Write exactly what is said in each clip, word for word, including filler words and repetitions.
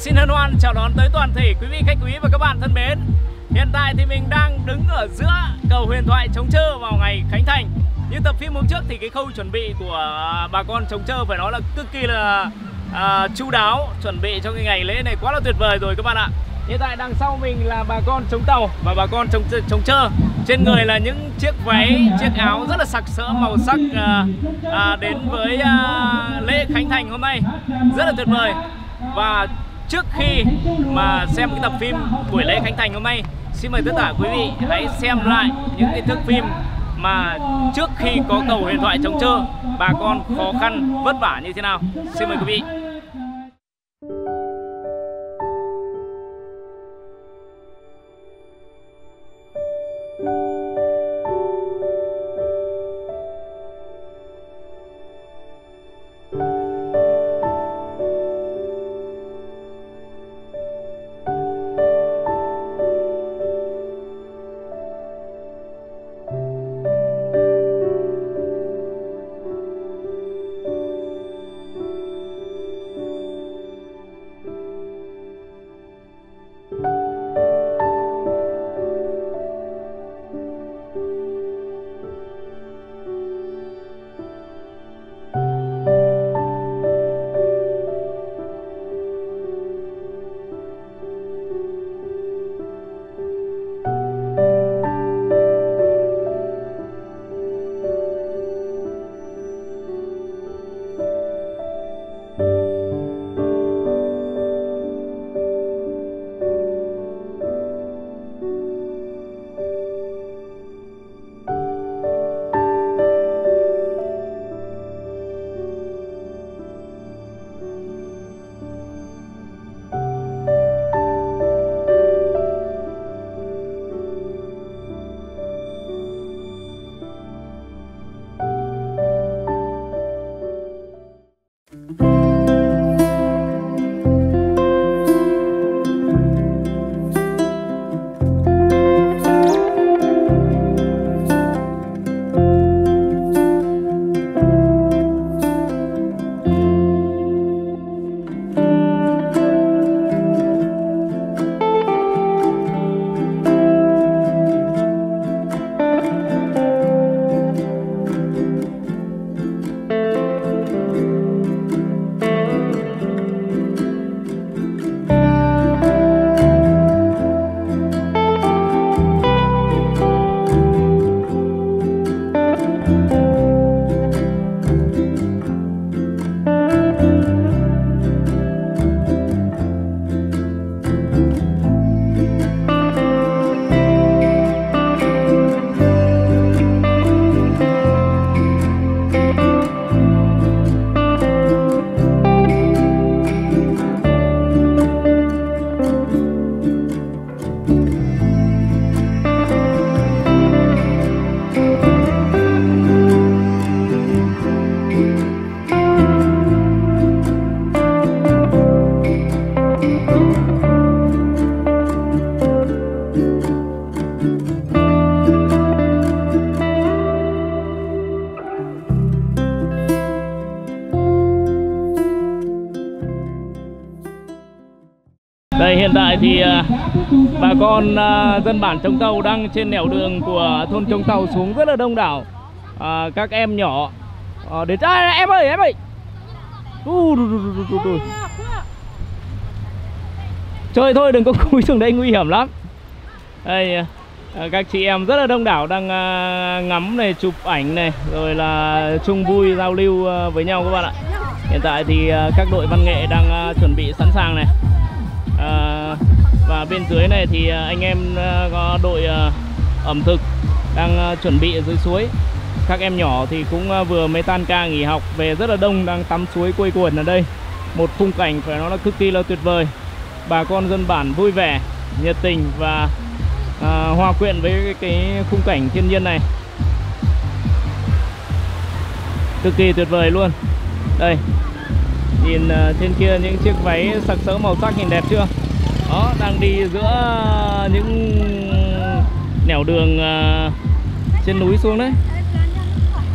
Xin hân hoan chào đón tới toàn thể quý vị khách quý và các bạn thân mến. Hiện tại thì mình đang đứng ở giữa cầu huyền thoại Chống Chơ vào ngày khánh thành. Như tập phim hôm trước thì cái khâu chuẩn bị của bà con Chống Chơ phải nói là cực kỳ là à, chu đáo, chuẩn bị cho cái ngày lễ này quá là tuyệt vời rồi các bạn ạ. Hiện tại đằng sau mình là bà con Chống Tàu và bà con Chống Chống Chơ. Trên người là những chiếc váy, chiếc áo rất là sặc sỡ màu sắc à, à, đến với à, lễ khánh thành hôm nay rất là tuyệt vời. Và trước khi mà xem cái tập phim buổi lễ khánh thành hôm nay, xin mời tất cả quý vị hãy xem lại những cái thước phim mà trước khi có cầu huyền thoại Chống Chơ, bà con khó khăn vất vả như thế nào. Xin mời quý vị. Hiện tại thì bà con dân bản Chống Tàu đang trên nẻo đường của thôn Chống Tàu xuống rất là đông đảo à, các em nhỏ à, đến à, em ơi em ơi, ui, ui, ui, ui, ui. chơi thôi, đừng có cúi xuống đây nguy hiểm lắm. Đây, các chị em rất là đông đảo đang ngắm này, chụp ảnh này, rồi là chung vui giao lưu với nhau các bạn ạ. Hiện tại thì các đội văn nghệ đang chuẩn bị sẵn sàng này. À, và bên dưới này thì anh em có đội ẩm thực đang chuẩn bị ở dưới suối. Các em nhỏ thì cũng vừa mới tan ca nghỉ học về rất là đông, đang tắm suối quây quần ở đây. Một khung cảnh phải nói là cực kỳ là tuyệt vời. Bà con dân bản vui vẻ, nhiệt tình và à, hòa quyện với cái, cái khung cảnh thiên nhiên này, cực kỳ tuyệt vời luôn. Đây, nhìn uh, trên kia những chiếc váy sặc sỡ màu sắc nhìn đẹp chưa. Đó, đang đi giữa những nẻo đường uh, trên núi xuống đấy.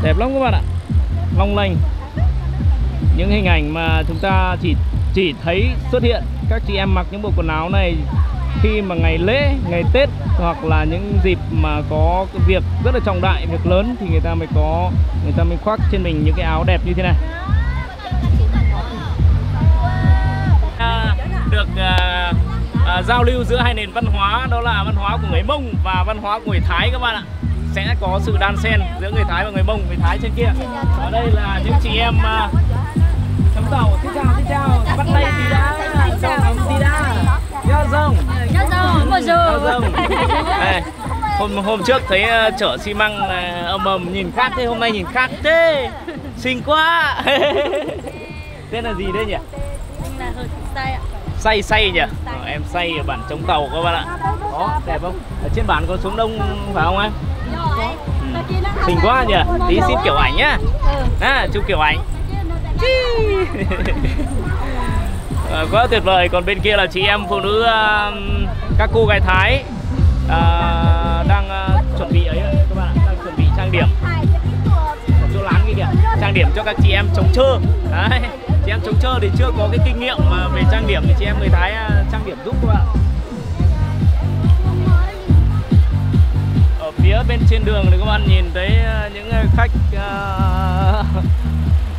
Đẹp lắm các bạn ạ, long lanh. Những hình ảnh mà chúng ta chỉ chỉ thấy xuất hiện các chị em mặc những bộ quần áo này khi mà ngày lễ, ngày Tết hoặc là những dịp mà có việc rất là trọng đại, việc lớn thì người ta mới có, người ta mới khoác trên mình những cái áo đẹp như thế này. À, được à, à, giao lưu giữa hai nền văn hóa, đó là văn hóa của người Mông và văn hóa của người Thái các bạn ạ. Sẽ có sự đan xen giữa người Thái và người Mông, người Thái trên kia. Ở đây là những chị em à, Chống Tàu, xin chào, xin chào, bắt tay tí đã, chào ông tí đã. Nhớ rồng, nhớ rồng, một rồng. Hôm hôm trước thấy uh, chở xi măng uh, ầm ầm nhìn khác thế, hôm nay nhìn khác thế, xinh quá. Tên là gì đây nhỉ? Anh là Hưng Say ạ. Say Say nhỉ? Ờ, em Say ở bản Chống Tàu các bạn ạ. Đó, đẹp không? Ở trên bản có xuống đông phải không anh? Ừ. Xinh quá nhỉ? Tí xin kiểu ảnh nhá. À, chụp kiểu ảnh. À, quá tuyệt vời. Còn bên kia là chị em phụ nữ, à, các cô gái Thái à, đang à, chuẩn bị ấy các bạn ạ, đang chuẩn bị trang điểm chỗ lán kia kìa, trang điểm cho các chị em Chống Chơ. Đấy, chị em Chống Chơ thì chưa có cái kinh nghiệm mà về trang điểm thì chị em người Thái à, trang điểm giúp các bạn. Ở phía bên trên đường thì các bạn nhìn thấy những khách à,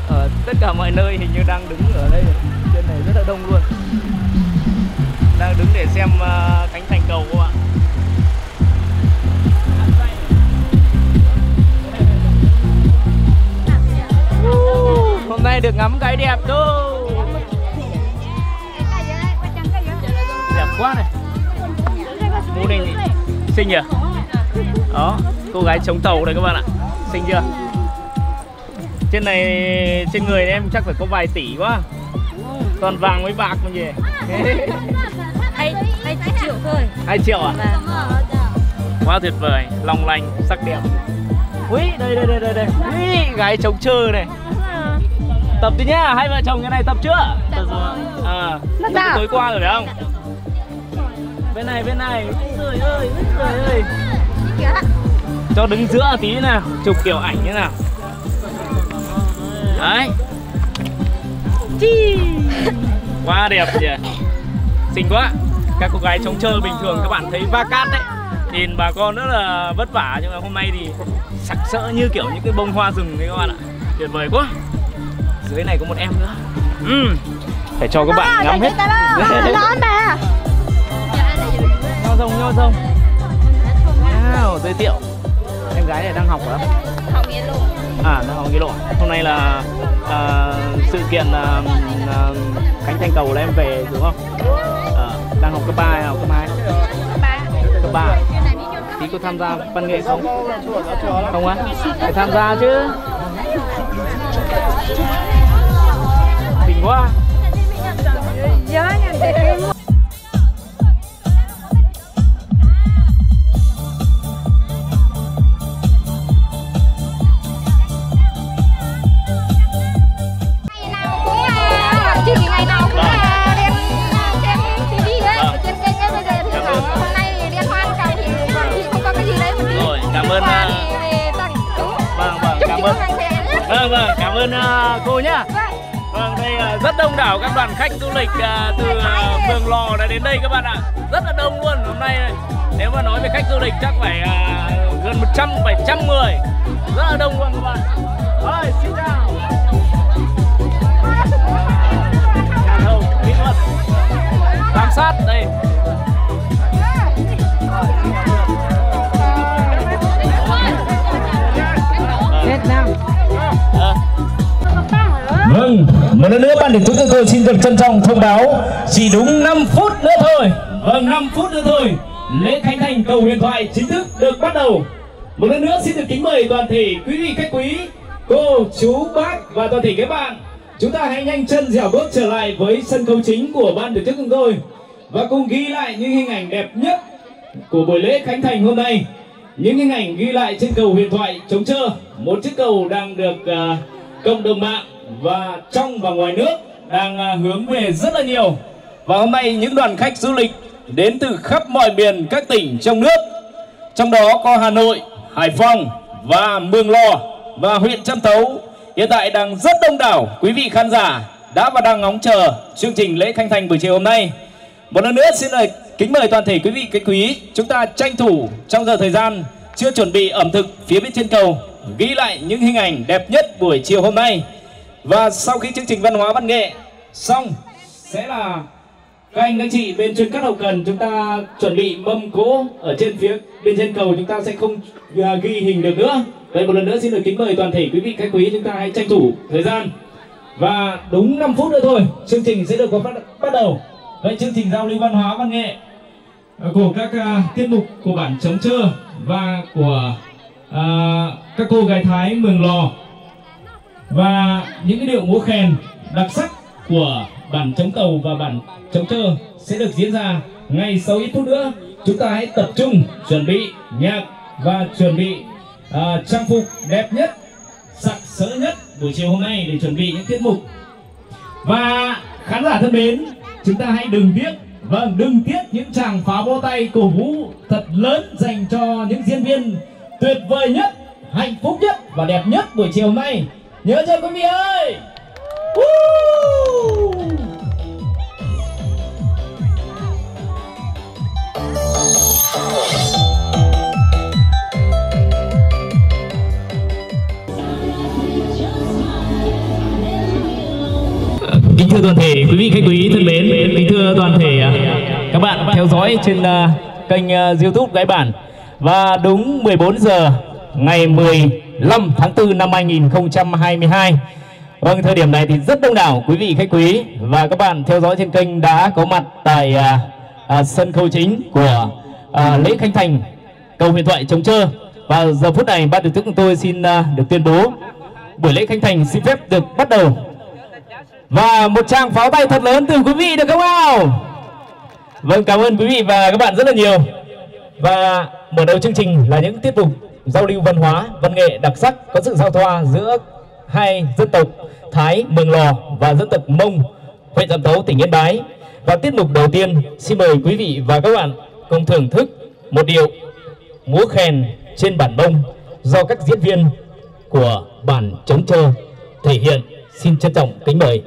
ở tất cả mọi nơi hình như đang đứng ở đây, trên này rất là đông luôn, đang đứng để xem uh, cánh thành cầu các bạn. Uh, hôm nay được ngắm cái đẹp thôi, đẹp quá này, mũ này xinh nhỉ. Đó, cô gái Chống Tàu đây các bạn ạ, xinh chưa. Trên này, trên người em chắc phải có vài tỷ quá. Toàn vàng với bạc mà gì. hai triệu thôi. hai triệu à? Quá tuyệt vời, long lanh, sắc đẹp. Úi, đây đây đây đây. Úi, gái Chống Chơ này. Tập đi nhá, hai vợ chồng cái này tập chưa? Tập rồi. À, tập tối qua rồi phải không? Bên này, bên này. Trời ơi, trời ơi. Cho đứng giữa tí nào, chụp kiểu ảnh thế nào. Đấy. Chi. Quá đẹp nhỉ. Xinh quá. Các cô gái Chống Chơ bình thường các bạn thấy va cát đấy, nhìn bà con rất là vất vả, nhưng mà hôm nay thì sặc sỡ như kiểu những cái bông hoa rừng đấy các bạn ạ. Tuyệt vời quá. Dưới này có một em nữa. Ừ. Phải cho các bạn ngắm hết. Nho rồng, nho rồng. Wow, giới thiệu. Em gái này đang học hả? Học Nghĩa Lộ. À, đang học Nghĩa Lộ. Hôm nay là à, sự kiện à, à, cánh thành cầu là em về đúng không? À, đang học cấp ba hay học cấp hai? Cấp ba. Tí có tham gia văn nghệ không? Không á? Phải tham gia chứ. Bình quá. Vâng, vâng, cảm ơn uh, cô nhá. Vâng, đây uh, rất đông đảo các đoàn khách du lịch uh, từ uh, Mường Lò đã đến đây các bạn ạ. Rất là đông luôn. Hôm nay nếu mà nói về khách du lịch chắc phải uh, gần một trăm, bảy trăm người. Rất là đông luôn các bạn. Rồi, xin chào. Nhà thầu, kỹ thuật, giám sát đây. Hồng. Một lần nữa ban tổ chức chúng tôi xin được trân trọng thông báo chỉ đúng năm phút nữa thôi. Vâng, năm phút nữa thôi, lễ khánh thành cầu huyền thoại chính thức được bắt đầu. Một lần nữa xin được kính mời toàn thể quý vị khách quý, cô, chú, bác và toàn thể các bạn, chúng ta hãy nhanh chân dẻo bước trở lại với sân khấu chính của ban tổ chức chúng tôi và cùng ghi lại những hình ảnh đẹp nhất của buổi lễ khánh thành hôm nay. Những hình ảnh ghi lại trên cầu huyền thoại Chống Chơ, một chiếc cầu đang được uh, cộng đồng mạng và trong và ngoài nước đang uh, hướng về rất là nhiều. Và hôm nay những đoàn khách du lịch đến từ khắp mọi miền các tỉnh trong nước, trong đó có Hà Nội, Hải Phòng và Mường Lò và huyện Trạm Tấu. Hiện tại đang rất đông đảo quý vị khán giả đã và đang ngóng chờ chương trình lễ khánh thành buổi chiều hôm nay. Một lần nữa xin lời kính mời toàn thể quý vị khách quý, chúng ta tranh thủ trong giờ thời gian chưa chuẩn bị ẩm thực phía bên trên cầu, ghi lại những hình ảnh đẹp nhất buổi chiều hôm nay. Và sau khi chương trình văn hóa văn nghệ xong sẽ là các anh các chị bên chuyên cắt hậu cần chúng ta chuẩn bị mâm cỗ ở trên phía bên trên cầu, chúng ta sẽ không ghi hình được nữa. Vậy một lần nữa xin được kính mời toàn thể quý vị khách quý, chúng ta hãy tranh thủ thời gian và đúng năm phút nữa thôi chương trình sẽ được có bắt đầu. Vậy chương trình giao lưu văn hóa văn nghệ của các uh, tiết mục của bản Chống Chơ và của uh, các cô gái Thái Mường Lò và những cái điệu múa khen đặc sắc của bản Chống Tàu và bản Chống Chơ sẽ được diễn ra ngay sau ít phút nữa. Chúng ta hãy tập trung chuẩn bị nhạc và chuẩn bị uh, trang phục đẹp nhất, sặc sỡ nhất buổi chiều hôm nay để chuẩn bị những tiết mục. Và khán giả thân mến, chúng ta hãy đừng tiếc, vâng, đừng tiếc những tràng pháo vỗ tay cổ vũ thật lớn dành cho những diễn viên tuyệt vời nhất, hạnh phúc nhất và đẹp nhất buổi chiều hôm nay. Nhớ cho quý vị ơi! Woo! Kính thưa toàn thể quý vị khách quý thân mến, kính thưa toàn thể các bạn theo dõi trên kênh YouTube Gái Bản. Và đúng mười bốn giờ ngày mười lăm tháng tư năm hai nghìn không trăm hai mươi hai. Vâng, thời điểm này thì rất đông đảo quý vị khách quý và các bạn theo dõi trên kênh đã có mặt tại à, à, sân khấu chính của à, lễ khánh thành cầu huyền thoại Chống Chơ. Và giờ phút này ban tổ chức chúng tôi xin à, được tuyên bố buổi lễ khánh thành xin phép được bắt đầu. Và một tràng pháo tay thật lớn từ quý vị được không nào? Vâng, cảm ơn quý vị và các bạn rất là nhiều. Và mở đầu chương trình là những tiết mục giao lưu văn hóa, văn nghệ đặc sắc có sự giao thoa giữa hai dân tộc Thái Mường Lò và dân tộc Mông, huyện Trạm Tấu, tỉnh Yên Bái. Và tiết mục đầu tiên xin mời quý vị và các bạn cùng thưởng thức một điệu múa khen trên bản Mông do các diễn viên của bản Chống Chơ thể hiện. Xin trân trọng kính mời.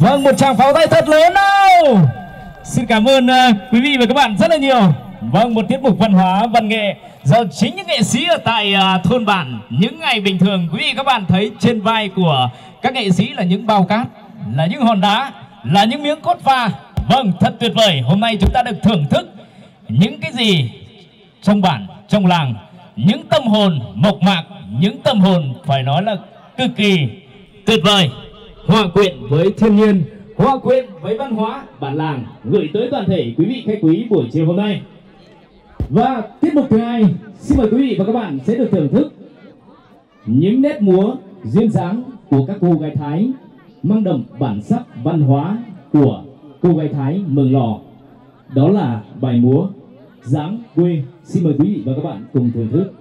Vâng, một tràng pháo tay thật lớn nào. Xin cảm ơn uh, quý vị và các bạn rất là nhiều. Vâng, một tiết mục văn hóa văn nghệ do chính những nghệ sĩ ở tại uh, thôn bản. Những ngày bình thường quý vị các bạn thấy trên vai của các nghệ sĩ là những bao cát, là những hòn đá, là những miếng cốt pha. Vâng, thật tuyệt vời. Hôm nay chúng ta được thưởng thức những cái gì trong bản, trong làng, những tâm hồn mộc mạc, những tâm hồn phải nói là cực kỳ tuyệt vời, hòa quyện với thiên nhiên, hòa quyện với văn hóa bản làng, gửi tới toàn thể quý vị khách quý buổi chiều hôm nay. Và tiết mục thứ hai, xin mời quý vị và các bạn sẽ được thưởng thức những nét múa duyên dáng của các cô gái Thái, mang đậm bản sắc văn hóa của cô gái Thái Mường Lò. Đó là bài múa Dáng Quê. Xin mời quý vị và các bạn cùng thưởng thức.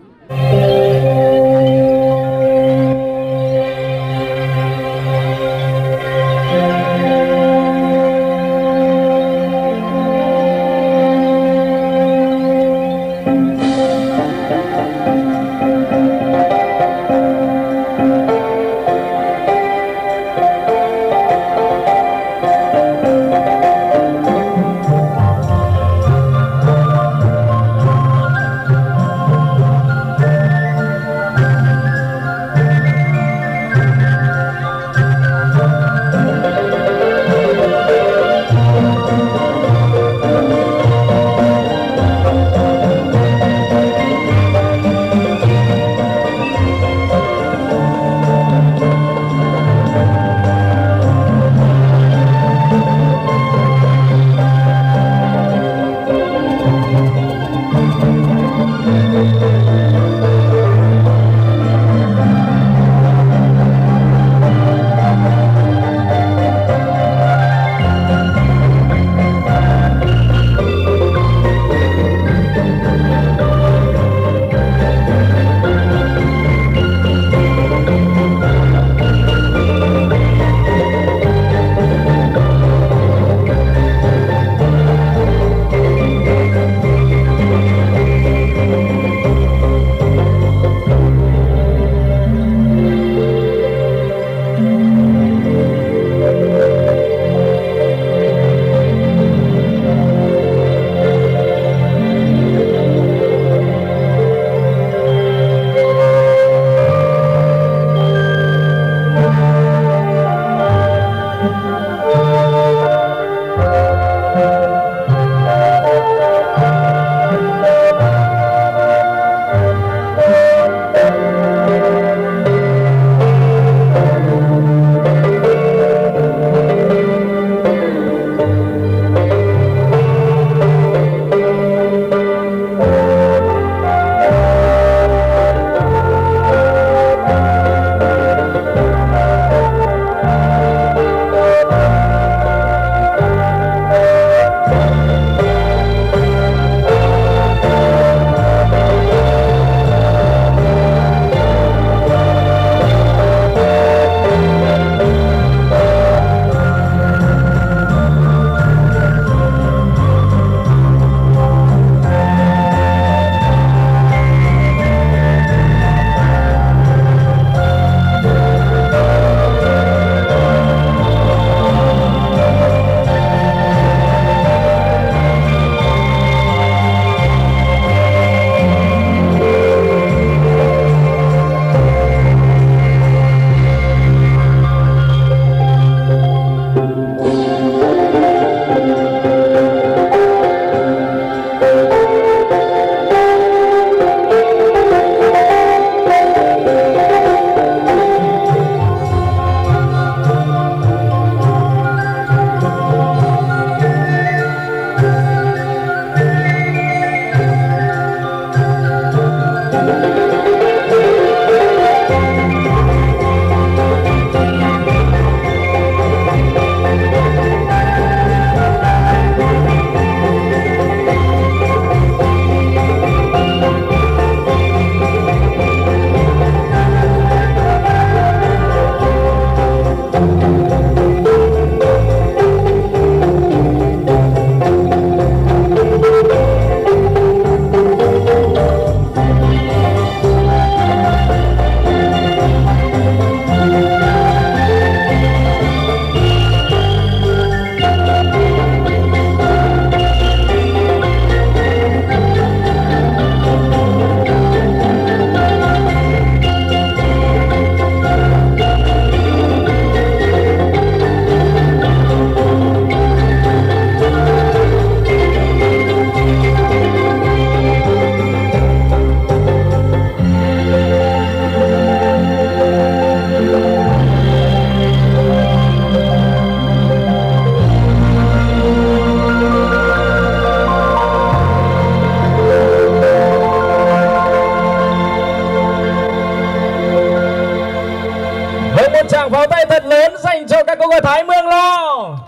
dành cho các cô gái Thái Mường Lò.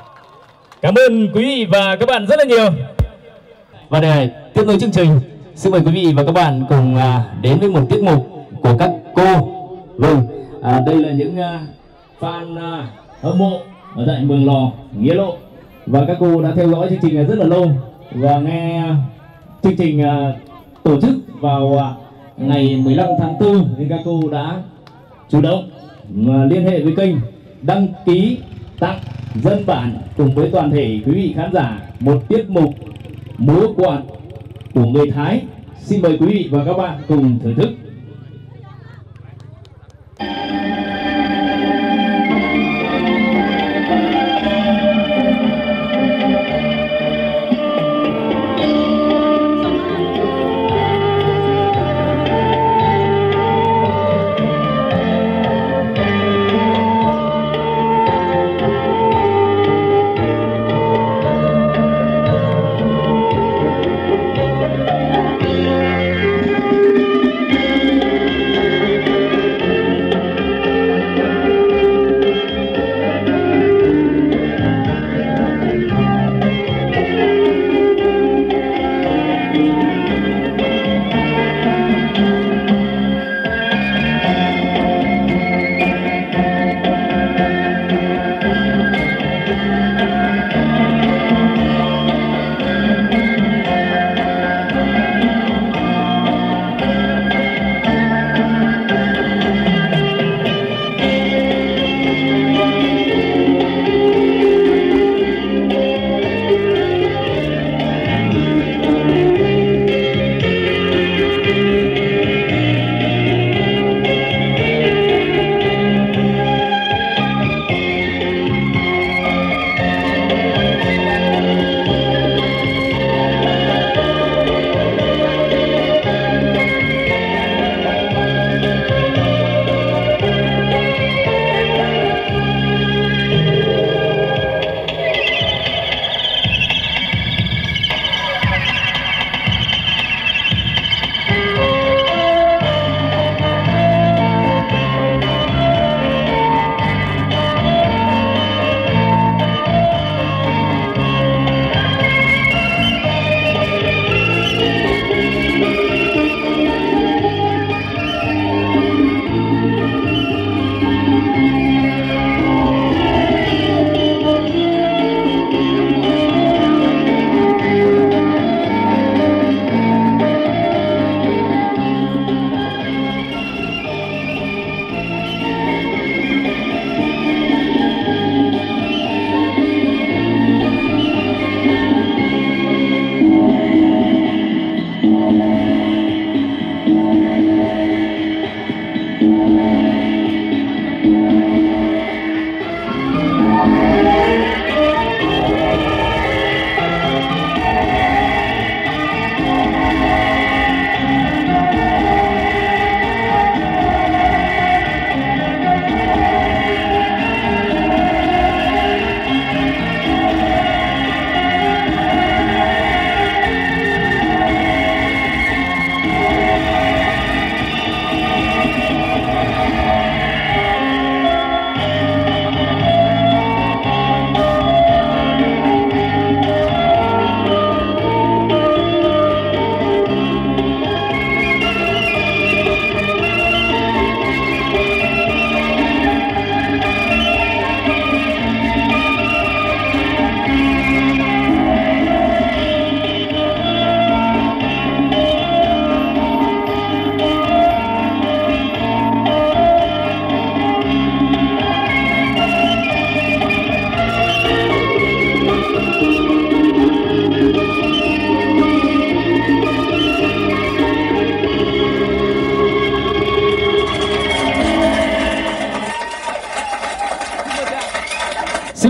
Cảm ơn quý vị và các bạn rất là nhiều. Và để tiếp nối chương trình, xin mời quý vị và các bạn cùng đến với một tiết mục của các cô. Vâng, à, đây là những uh, fan uh, hâm mộ ở tại Mường Lò, Nghĩa Lộ. Và các cô đã theo dõi chương trình uh, rất là lâu. Và nghe uh, chương trình uh, tổ chức vào uh, ngày mười lăm tháng tư, nên các cô đã chủ động uh, liên hệ với kênh, đăng ký tặng dân bản cùng với toàn thể quý vị khán giả một tiết mục múa quạt của người Thái. Xin mời quý vị và các bạn cùng thưởng thức.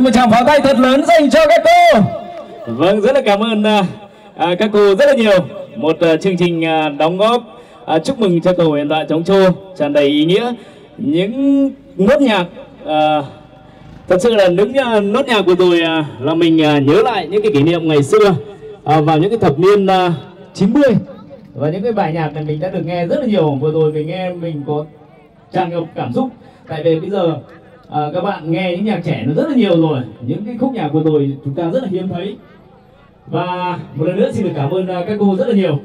Một tràng pháo tay thật lớn dành cho các cô. Vâng, rất là cảm ơn à, các cô rất là nhiều. Một à, chương trình à, đóng góp à, chúc mừng cho cầu hiện tại Chống Chơ tràn đầy ý nghĩa. Những nốt nhạc à, thật sự là những à, nốt nhạc của tôi à, là mình à, nhớ lại những cái kỷ niệm ngày xưa à, vào những cái thập niên à, chín mươi. Và những cái bài nhạc này mình đã được nghe rất là nhiều. Vừa rồi mình nghe mình có tràn ngập cảm xúc. Tại vì bây giờ à, các bạn nghe những nhạc trẻ nó rất là nhiều rồi, những cái khúc nhạc vừa rồi chúng ta rất là hiếm thấy. Và một lần nữa xin được cảm ơn các cô rất là nhiều.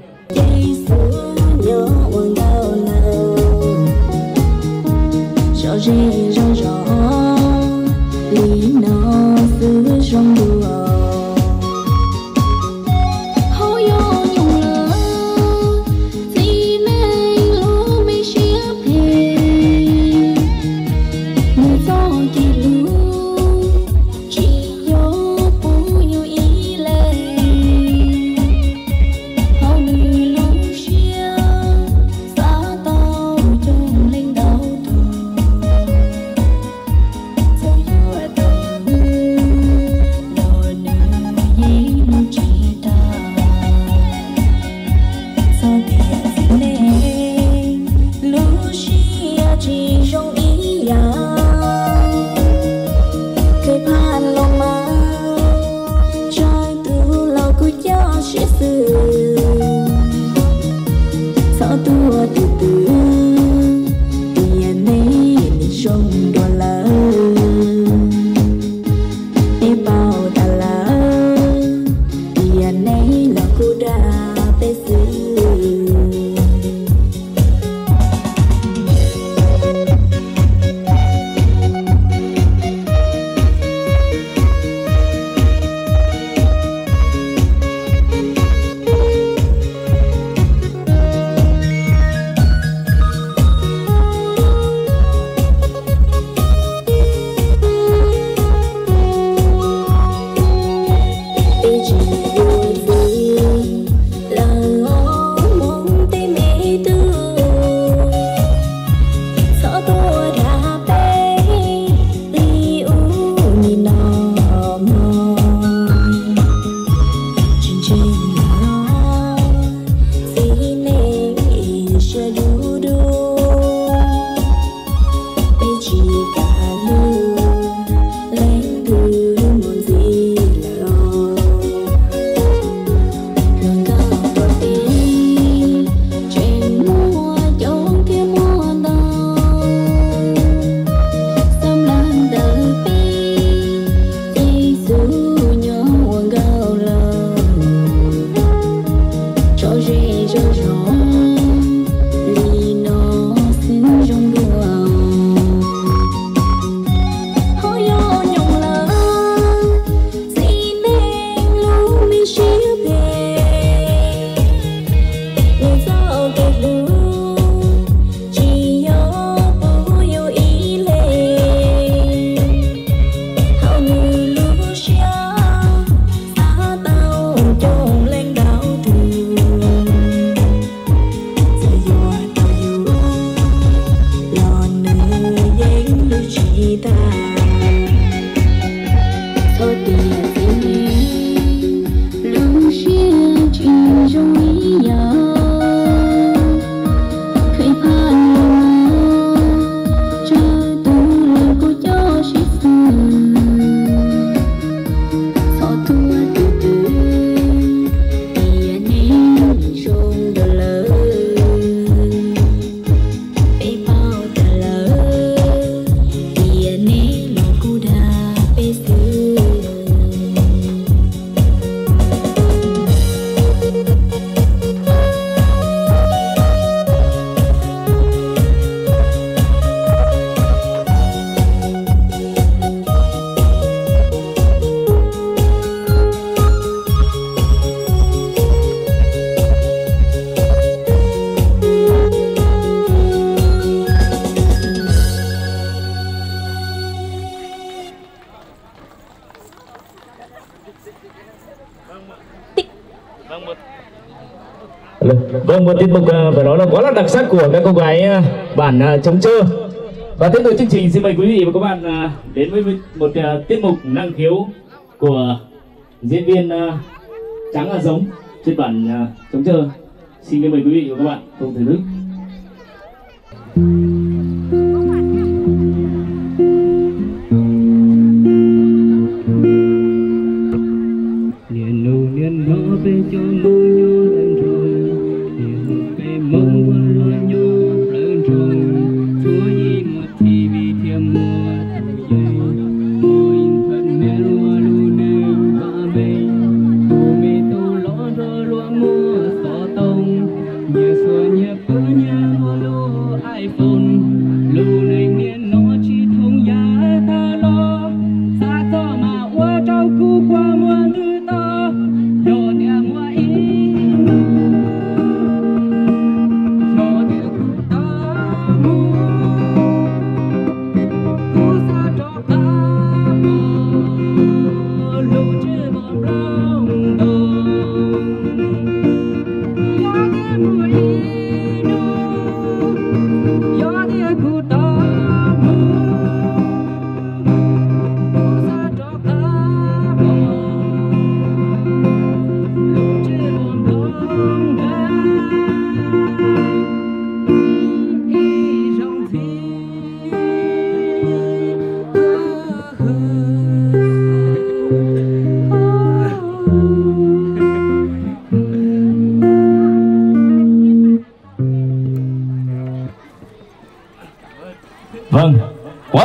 Vâng, một tiết mục phải nói là quá là đặc sắc của các cô gái bản Chống Chơ. Và tiếp tục chương trình, xin mời quý vị và các bạn đến với một tiết mục năng khiếu của diễn viên Trắng A Giống trên bản Chống Chơ. Xin mời quý vị và các bạn cùng thưởng thức. Mong luôn nhô lớn trùng, chúa gì một thì vì thiêm mùa.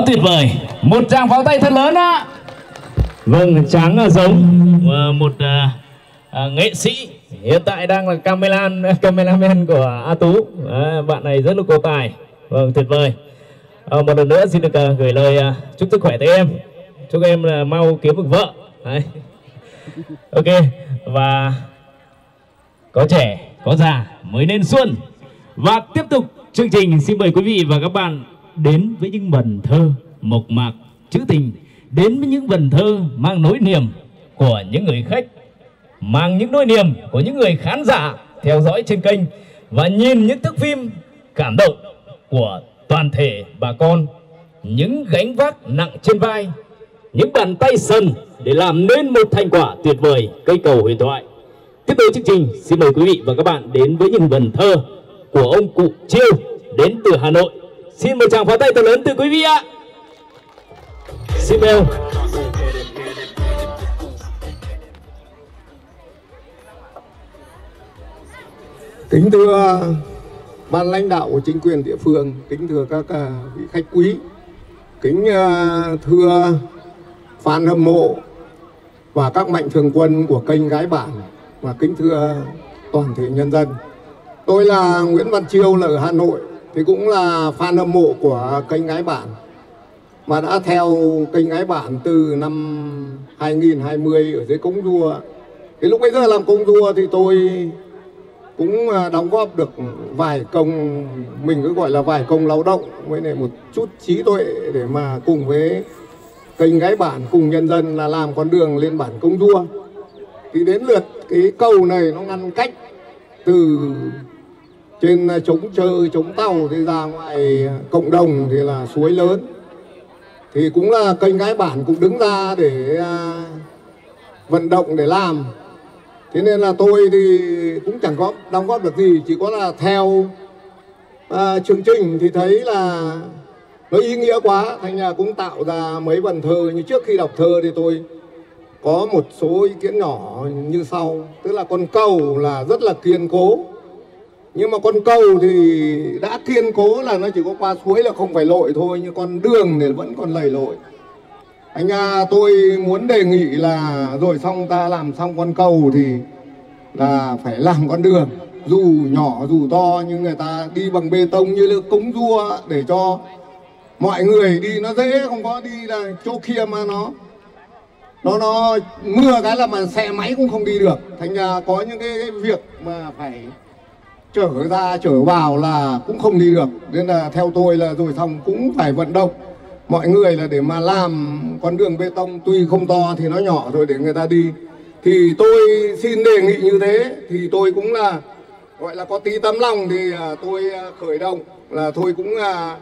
tuyệt vời. Một tràng pháo tay thật lớn ạ. Vâng, Tráng giống một uh, uh, nghệ sĩ hiện tại đang là cameraman, cameraman của A Tú. À, bạn này rất là có tài. Vâng, tuyệt vời. À, một lần nữa xin được uh, gửi lời uh, chúc sức khỏe tới em. Chúc em là uh, mau kiếm được vợ. Đấy. Ok, và có trẻ, có già mới nên xuân. Và tiếp tục chương trình, xin mời quý vị và các bạn đến với những vần thơ mộc mạc trữ tình, đến với những vần thơ mang nỗi niềm của những người khách, mang những nỗi niềm của những người khán giả theo dõi trên kênh và nhìn những thước phim cảm động của toàn thể bà con, những gánh vác nặng trên vai, những bàn tay sần để làm nên một thành quả tuyệt vời cây cầu huyền thoại. Tiếp tục chương trình, xin mời quý vị và các bạn đến với những vần thơ của ông cụ Chiêu đến từ Hà Nội. Xin một tràng pháo tay thật lớn từ quý vị ạ. Xin mời. Kính thưa ban lãnh đạo của chính quyền địa phương, kính thưa các vị khách quý, kính thưa fan hâm mộ và các mạnh thường quân của kênh Gái Bản, và kính thưa toàn thể nhân dân. Tôi là Nguyễn Văn Chiêu, là ở Hà Nội, thì cũng là fan hâm mộ của kênh Gái Bản mà đã theo kênh Gái Bản từ năm hai nghìn không trăm hai mươi ở dưới Công Dua. Cái lúc bây giờ làm Công Dua thì tôi cũng đóng góp được vài công, mình cứ gọi là vài công lao động với này một chút trí tuệ để mà cùng với kênh Gái Bản, cùng nhân dân là làm con đường lên bản Công Dua. Thì đến lượt cái cầu này nó ngăn cách từ trên Chống Chơ, Chống Tàu thì ra ngoài cộng đồng thì là suối lớn. Thì cũng là kênh Gái Bản cũng đứng ra để à, vận động để làm. Thế nên là tôi thì cũng chẳng có đóng góp được gì, chỉ có là theo à, chương trình thì thấy là nó ý nghĩa quá, thành ra cũng tạo ra mấy vần thơ. Như trước khi đọc thơ thì tôi có một số ý kiến nhỏ như sau. Tức là con cầu là rất là kiên cố, nhưng mà con cầu thì đã kiên cố là nó chỉ có qua suối là không phải lội thôi, nhưng con đường thì vẫn còn lầy lội. Anh à, tôi muốn đề nghị là rồi xong ta làm xong con cầu thì là phải làm con đường, dù nhỏ dù to nhưng người ta đi bằng bê tông như là Cống Dua để cho mọi người đi nó dễ, không có đi là chỗ kia mà nó nó nó mưa cái là mà xe máy cũng không đi được. Thành ra có những cái, cái việc mà phải trở ra trở vào là cũng không đi được, nên là theo tôi là rồi xong cũng phải vận động mọi người là để mà làm con đường bê tông, tuy không to thì nó nhỏ rồi để người ta đi. Thì tôi xin đề nghị như thế, thì tôi cũng là gọi là có tí tấm lòng thì tôi khởi động là tôi cũng là,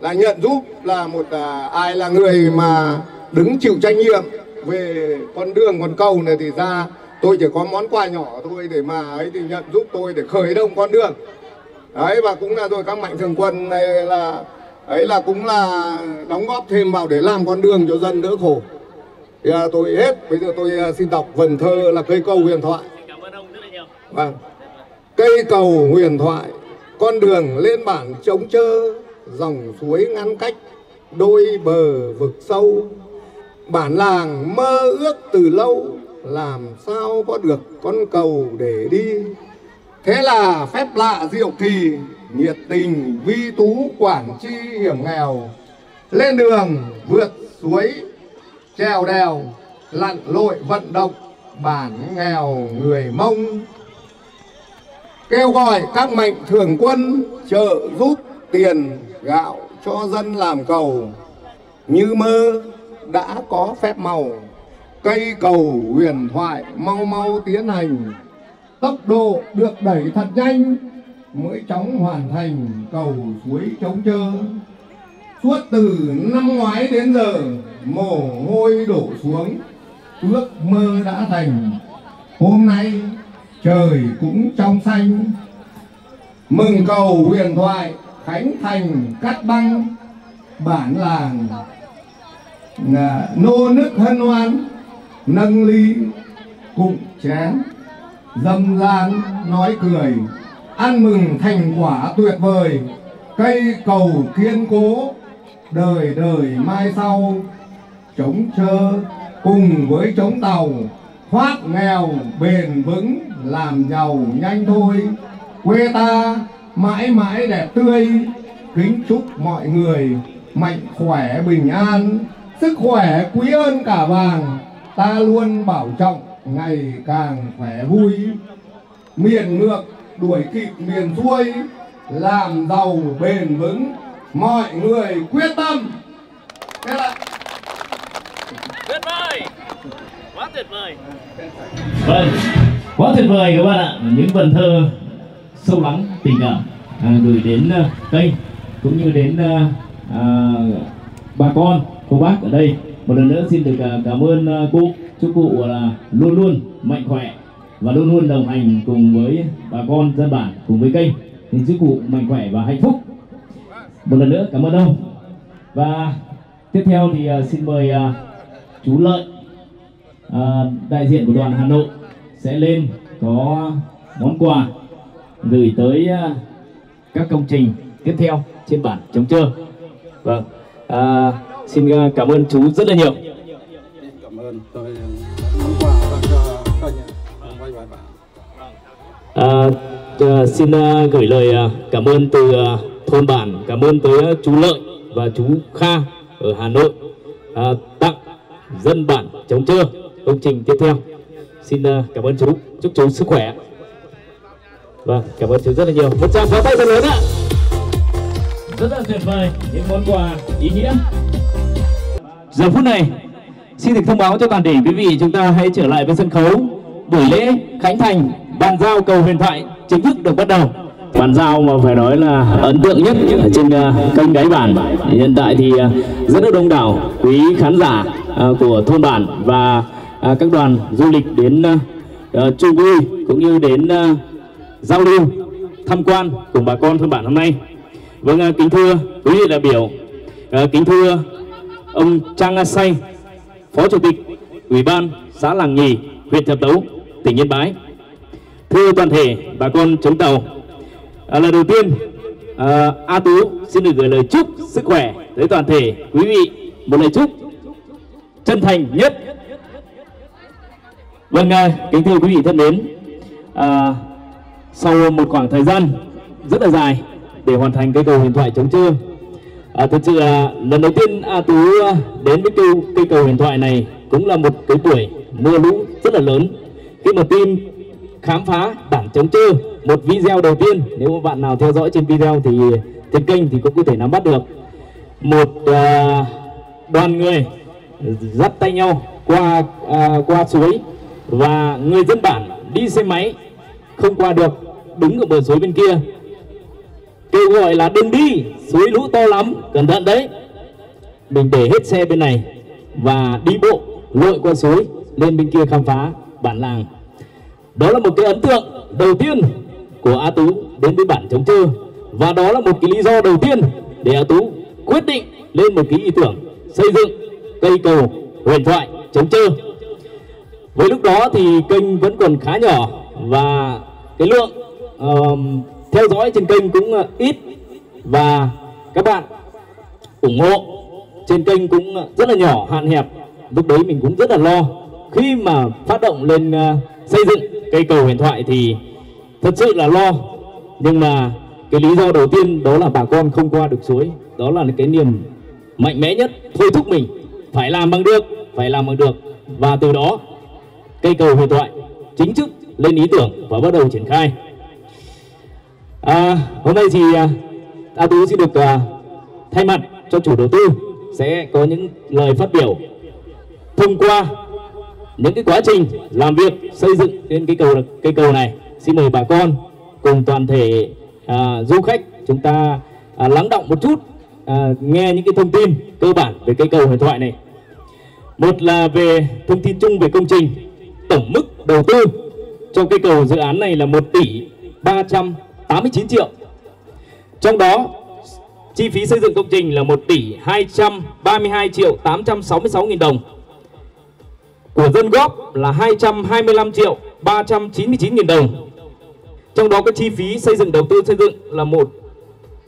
là nhận giúp là một à, ai là người mà đứng chịu trách nhiệm về con đường con cầu này thì ra. Tôi chỉ có món quà nhỏ thôi để mà ấy thì nhận giúp tôi để khởi động con đường. Đấy, và cũng là rồi các mạnh thường quân này là ấy là cũng là đóng góp thêm vào để làm con đường cho dân đỡ khổ. Thì à, tôi hết, bây giờ tôi xin đọc vần thơ là Cây Cầu Huyền Thoại. Cảm ơn ông rất là nhiều. Vâng. Cây cầu huyền thoại, con đường lên bản Chống Chơ, dòng suối ngăn cách đôi bờ vực sâu. Bản làng mơ ước từ lâu, làm sao có được con cầu để đi. Thế là phép lạ diệu kỳ, nhiệt tình Vi Tú quản chi hiểm nghèo. Lên đường vượt suối, trèo đèo, lặn lội vận động, bản nghèo người Mông. Kêu gọi các mạnh thường quân trợ giúp tiền gạo cho dân làm cầu. Như mơ đã có phép màu, cây cầu huyền thoại mau mau tiến hành. Tốc độ được đẩy thật nhanh, mới chóng hoàn thành cầu suối Chống Chơ. Suốt từ năm ngoái đến giờ, mồ hôi đổ xuống, ước mơ đã thành. Hôm nay trời cũng trong xanh, mừng cầu huyền thoại khánh thành cát băng. Bản làng nô nức hân hoan, nâng ly cụng chén, dâm gian nói cười, ăn mừng thành quả tuyệt vời. Cây cầu kiên cố đời đời mai sau. Chống Chơ cùng với Chống Tàu thoát nghèo bền vững, làm giàu nhanh thôi. Quê ta mãi mãi đẹp tươi. Kính chúc mọi người mạnh khỏe bình an, sức khỏe quý hơn cả vàng. Ta luôn bảo trọng ngày càng khỏe vui. Miền ngược đuổi kịp miền xuôi, làm giàu bền vững, mọi người quyết tâm. Tuyệt vời, quá tuyệt vời. Vâng, quá tuyệt vời các bạn ạ. Những vần thơ sâu lắng tình cảm à, gửi đến uh, kênh cũng như đến uh, uh, bà con cô bác ở đây. Một lần nữa xin được uh, cảm ơn uh, cụ. Chúc cụ là uh, luôn luôn mạnh khỏe và luôn luôn đồng hành cùng với bà con dân bản, cùng với kênh. Xin chúc cụ mạnh khỏe và hạnh phúc. Một lần nữa cảm ơn ông. Và tiếp theo thì uh, xin mời uh, chú Lợi, uh, đại diện của đoàn Hà Nội sẽ lên có món quà gửi tới uh, các công trình tiếp theo trên bản Chống Chơ. Vâng, à, xin cảm ơn chú rất là nhiều. À, à, xin gửi lời cảm ơn từ thôn bản, cảm ơn tới chú Lợi và chú Kha ở Hà Nội à, tặng dân bản Chống Chơ công trình tiếp theo. Xin cảm ơn chú, chúc chú sức khỏe. Vâng, cảm ơn chú rất là nhiều. Một tràng pháo tay thật lớn ạ. Rất là tuyệt vời, những món quà ý nghĩa. Giờ phút này, xin được thông báo cho toàn thể quý vị chúng ta hãy trở lại với sân khấu. Buổi lễ khánh thành bàn giao cầu huyền thoại chính thức được bắt đầu. Bàn giao mà phải nói là ấn tượng nhất trên kênh Gái Bản. Hiện tại thì rất là đông đảo quý khán giả của thôn bản và các đoàn du lịch đến chung vui cũng như đến giao lưu tham quan cùng bà con thôn bản hôm nay. Vâng, kính thưa quý vị đại biểu, kính thưa ông Trang A Say, Phó Chủ tịch Ủy ban xã Làng Nhì, huyện Trạm Tấu, tỉnh Yên Bái. Thưa toàn thể bà con Chống Tàu, à, lần đầu tiên à, A Tú xin được gửi lời chúc sức khỏe tới toàn thể quý vị, một lời chúc chân thành nhất. Vâng, kính thưa quý vị thân mến, à, sau một khoảng thời gian rất là dài để hoàn thành cây cầu huyền thoại Chống Chơ, à, thật sự à, lần đầu tiên A Tú đến với cây, cây cầu huyền thoại này cũng là một cái buổi mưa lũ rất là lớn. Khi mà team khám phá bản Chống Chơ, một video đầu tiên, nếu mà bạn nào theo dõi trên video thì trên kênh thì cũng có thể nắm bắt được. Một à, đoàn người dắt tay nhau qua à, qua suối, và người dân bản đi xe máy không qua được, đứng ở bờ suối bên kia kêu gọi là đừng đi, suối lũ to lắm, cẩn thận đấy. Mình để hết xe bên này và đi bộ lội qua suối lên bên kia khám phá bản làng. Đó là một cái ấn tượng đầu tiên của A Tú đến với bản Chống Chơ, và đó là một cái lý do đầu tiên để A Tú quyết định lên một cái ý tưởng xây dựng cây cầu huyền thoại Chống Chơ. Với lúc đó thì kênh vẫn còn khá nhỏ và cái lượng uh, theo dõi trên kênh cũng ít, và các bạn ủng hộ trên kênh cũng rất là nhỏ, hạn hẹp. Lúc đấy mình cũng rất là lo. Khi mà phát động lên xây dựng cây cầu huyền thoại thì thật sự là lo. Nhưng mà cái lý do đầu tiên đó là bà con không qua được suối, đó là cái niềm mạnh mẽ nhất thôi thúc mình phải làm bằng được, phải làm bằng được. Và từ đó cây cầu huyền thoại chính thức lên ý tưởng và bắt đầu triển khai. À, hôm nay thì A Tú xin được uh, thay mặt cho chủ đầu tư sẽ có những lời phát biểu thông qua những cái quá trình làm việc xây dựng trên cái cầu cây cầu này. Xin mời bà con cùng toàn thể uh, du khách chúng ta uh, lắng động một chút, uh, nghe những cái thông tin cơ bản về cây cầu huyền thoại này. Một là về thông tin chung về công trình, tổng mức đầu tư cho cây cầu dự án này là một tỷ ba trăm tám mươi chín triệu. Trong đó chi phí xây dựng công trình là một tỷ hai trăm ba mươi hai triệu tám trăm sáu mươi sáu nghìn đồng. Của dân góp là hai trăm hai mươi lăm triệu ba trăm chín mươi chín nghìn đồng. Trong đó có chi phí xây dựng đầu tư xây dựng là một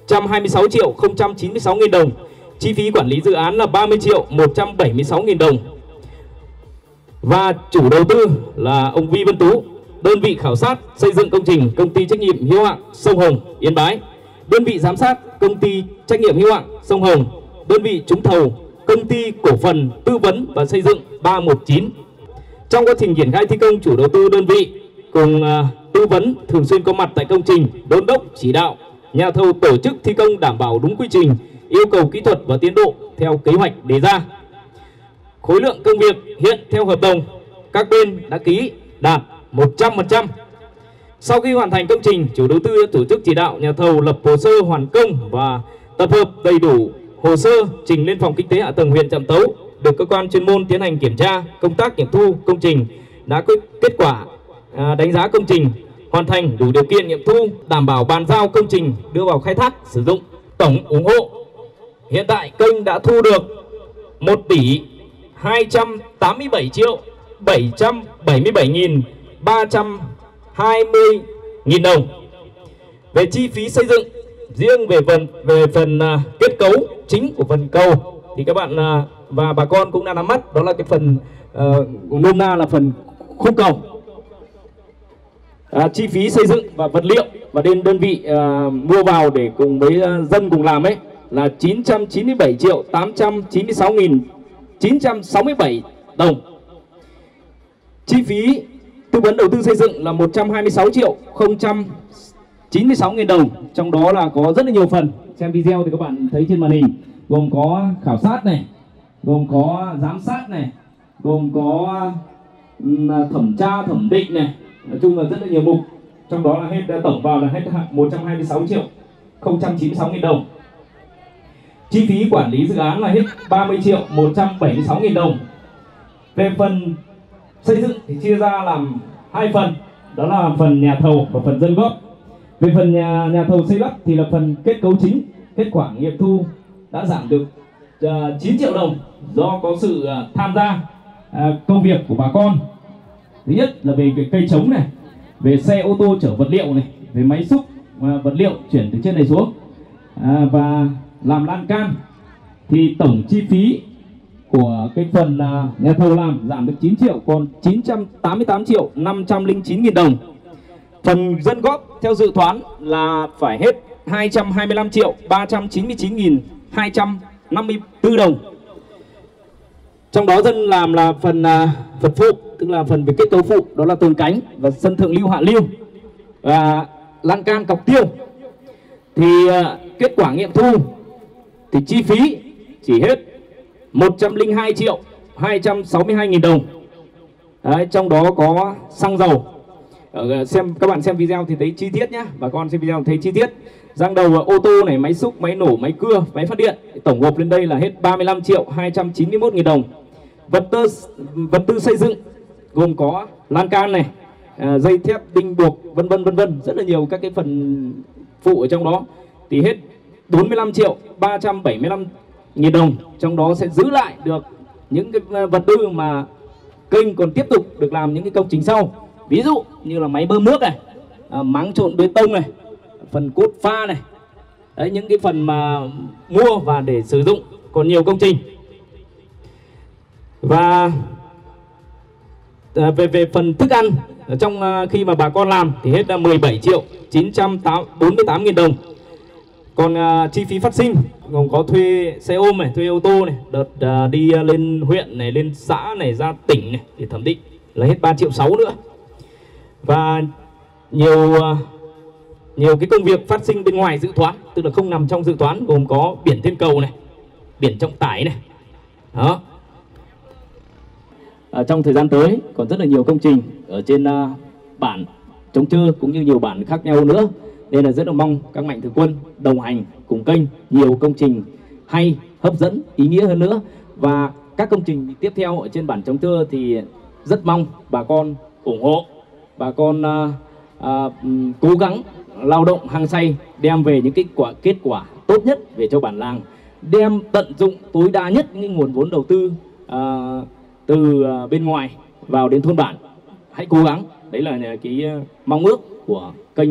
trăm hai mươi sáu triệu không trăm chín mươi sáu nghìn đồng. chi phí quản lý dự án là ba mươi triệu một trăm bảy mươi sáu nghìn đồng. Và chủ đầu tư là ông Vi Văn Tú, đơn vị khảo sát xây dựng công trình Công ty Trách nhiệm Hữu hạn Sông Hồng, Yên Bái. Đơn vị giám sát Công ty Trách nhiệm Hữu hạn Sông Hồng. Đơn vị trúng thầu Công ty Cổ phần Tư vấn và Xây dựng ba một chín. Trong quá trình triển khai thi công, chủ đầu tư đơn vị cùng tư vấn thường xuyên có mặt tại công trình, đôn đốc chỉ đạo nhà thầu tổ chức thi công đảm bảo đúng quy trình, yêu cầu kỹ thuật và tiến độ theo kế hoạch đề ra. Khối lượng công việc hiện theo hợp đồng các bên đã ký đạt một trăm phần trăm. Sau khi hoàn thành công trình, chủ đầu tư đã tổ chức chỉ đạo nhà thầu lập hồ sơ hoàn công và tập hợp đầy đủ hồ sơ trình lên Phòng Kinh tế Hạ tầng huyện Trạm Tấu, được cơ quan chuyên môn tiến hành kiểm tra. Công tác nghiệm thu công trình đã có kết quả đánh giá công trình hoàn thành đủ điều kiện nghiệm thu, đảm bảo bàn giao công trình đưa vào khai thác sử dụng. Tổng ủng hộ hiện tại kênh đã thu được một tỷ hai trăm tám mươi bảy triệu bảy trăm bảy mươi bảy nghìn ba trăm hai mươi nghìn đồng. Về chi phí xây dựng, riêng về phần về phần uh, kết cấu chính của phần cầu thì các bạn uh, và bà con cũng đã nắm mắt, đó là cái phần uh, nôm na là phần khung cầu. À, chi phí xây dựng và vật liệu và đến đơn vị uh, mua vào để cùng với uh, dân cùng làm ấy là chín trăm chín mươi bảy triệu tám trăm chín mươi sáu nghìn chín trăm sáu mươi bảy đồng. Chi phí tư vấn đầu tư xây dựng là một trăm hai mươi sáu triệu không trăm chín mươi sáu nghìn đồng, trong đó là có rất là nhiều phần. Xem video thì các bạn thấy trên màn hình, gồm có khảo sát này, gồm có giám sát này, gồm có thẩm tra thẩm định này, nói chung là rất là nhiều mục, trong đó là hết tổng vào là hết một trăm hai mươi sáu triệu không trăm chín mươi sáu nghìn đồng. Chi phí quản lý dự án là hết ba mươi triệu một trăm bảy mươi sáu nghìn đồng. Về phần xây dựng thì chia ra làm hai phần, đó là phần nhà thầu và phần dân góp. Về phần nhà, nhà thầu xây lắp thì là phần kết cấu chính, kết quả nghiệm thu đã giảm được uh, chín triệu đồng do có sự uh, tham gia uh, công việc của bà con. Thứ nhất là về cái cây trống này, về xe ô tô chở vật liệu này, về máy xúc uh, vật liệu chuyển từ trên này xuống, uh, và làm lan can. Thì tổng chi phí của cái phần là nhà thầu làm giảm được chín triệu còn chín trăm tám mươi tám triệu năm trăm lẻ chín nghìn đồng. Phần dân góp theo dự toán là phải hết hai trăm hai mươi lăm triệu ba trăm chín mươi chín nghìn hai trăm năm mươi tư đồng. Trong đó dân làm là phần phần phụ, tức là phần về kết cấu phụ, đó là tường cánh và sân thượng lưu hạ lưu và lan can cọc tiêu. Thì kết quả nghiệm thu thì chi phí chỉ hết một trăm lẻ hai triệu hai trăm sáu mươi hai nghìn đồng. Đấy, trong đó có xăng dầu. Ở, xem các bạn xem video thì thấy chi tiết nhé, bà con xem video thấy chi tiết. Giang đầu ô tô này, máy xúc, máy nổ, máy cưa, máy phát điện, tổng hợp lên đây là hết ba mươi lăm triệu hai trăm chín mươi mốt nghìn đồng. Vật tư vật tư xây dựng gồm có lan can này, à, dây thép, đinh buộc, vân vân vân vân, rất là nhiều các cái phần phụ ở trong đó thì hết bốn mươi lăm triệu ba trăm bảy mươi lăm nghìn đồng. Trong đó sẽ giữ lại được những cái vật tư mà kênh còn tiếp tục được làm những cái công trình sau, ví dụ như là máy bơm nước này, à, máng trộn bê tông này, phần cốt pha này. Đấy, những cái phần mà mua và để sử dụng còn nhiều công trình. Và à, về về phần thức ăn trong à, khi mà bà con làm thì hết là mười bảy triệu chín trăm bốn mươi tám nghìn đồng. Còn uh, chi phí phát sinh gồm có thuê xe ôm này, thuê ô tô này, đợt uh, đi uh, lên huyện này, lên xã này, ra tỉnh này để thẩm định là hết ba triệu sáu nữa. Và nhiều uh, nhiều cái công việc phát sinh bên ngoài dự toán, tức là không nằm trong dự toán, gồm có biển thiên cầu này, biển trọng tải này. Đó. À, trong thời gian tới còn rất là nhiều công trình ở trên uh, bản Chống Chơ cũng như nhiều bản khác nhau nữa. Nên là rất là mong các mạnh thường quân đồng hành cùng kênh nhiều công trình hay, hấp dẫn, ý nghĩa hơn nữa. Và các công trình tiếp theo ở trên bản Chống Chơ thì rất mong bà con ủng hộ, bà con à, à, cố gắng lao động hăng say đem về những kết quả kết quả tốt nhất về cho bản làng, đem tận dụng tối đa nhất những nguồn vốn đầu tư à, từ bên ngoài vào đến thôn bản. Hãy cố gắng, đấy là cái mong ước của kênh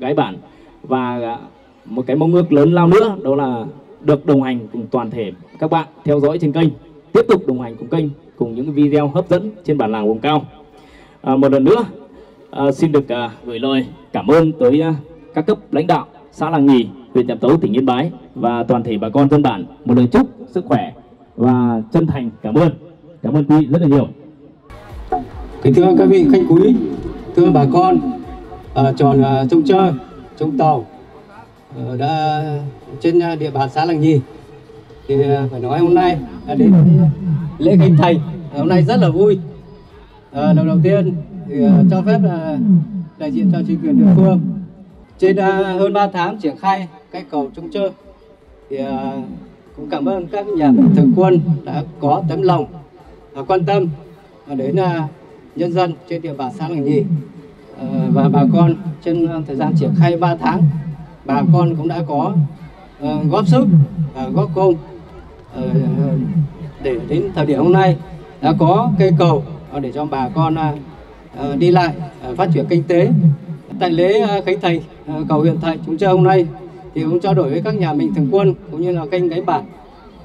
Gái Bản. Và một cái mong ước lớn lao nữa đó là được đồng hành cùng toàn thể các bạn theo dõi trên kênh, tiếp tục đồng hành cùng kênh cùng những video hấp dẫn trên bản làng vùng cao. À, một lần nữa à, xin được à, gửi lời cảm ơn tới à, các cấp lãnh đạo xã Làng Nhì, huyện Trạm Tấu, tỉnh Yên Bái và toàn thể bà con dân bản một lời chúc sức khỏe và chân thành cảm ơn, cảm ơn quý vị rất là nhiều. Kính thưa các vị khách quý, thưa bà con, à, tròn à, Chống Chơ, Chống Tàu à, đã trên à, địa bàn xã Làng Nhì thì à, phải nói hôm nay à, đến lễ khánh thành à, hôm nay rất là vui. À, đầu đầu tiên thì à, cho phép à, đại diện cho chính quyền địa phương trên à, hơn ba tháng triển khai cái cầu Chống Chơ thì à, cũng cảm ơn các nhà thường quân đã có tấm lòng à, quan tâm à, đến à, nhân dân trên địa bàn xã Làng Nhì à, và bà con trên à, thời gian triển khai ba tháng bà con cũng đã có à, góp sức à, góp công à, để đến thời điểm hôm nay đã có cây cầu để cho bà con đi lại phát triển kinh tế. Tại lễ khánh thành cầu huyện thành Chống Chơ hôm nay thì cũng trao đổi với các nhà mình thường quân cũng như là kênh Gái Bản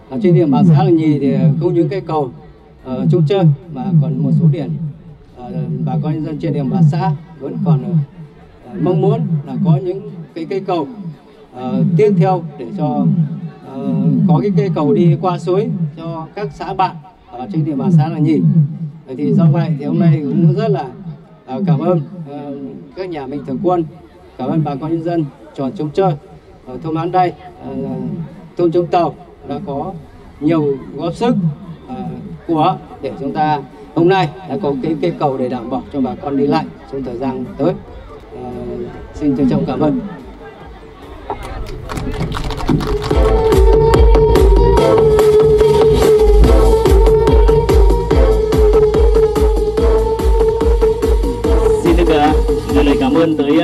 ở trên địa bàn xã Làng Nhì thì không những cây cầu Chống Chơ mà còn một số điểm bà con nhân dân trên địa bàn xã vẫn còn mong muốn là có những cái cây cầu tiếp theo để cho có cái cây cầu đi qua suối cho các xã bạn ở trên địa bàn xã Làng Nhì. Thì do vậy thì hôm nay cũng rất là uh, cảm ơn uh, các nhà mình thường quân, cảm ơn bà con nhân dân tròn Chống Chơ ở thôn Hán đây, uh, thôn Chống Tàu đã có nhiều góp sức uh, của để chúng ta hôm nay đã có cái cây cầu để đảm bảo cho bà con đi lại trong thời gian tới. Uh, xin trân trọng cảm ơn. Lời cảm ơn tới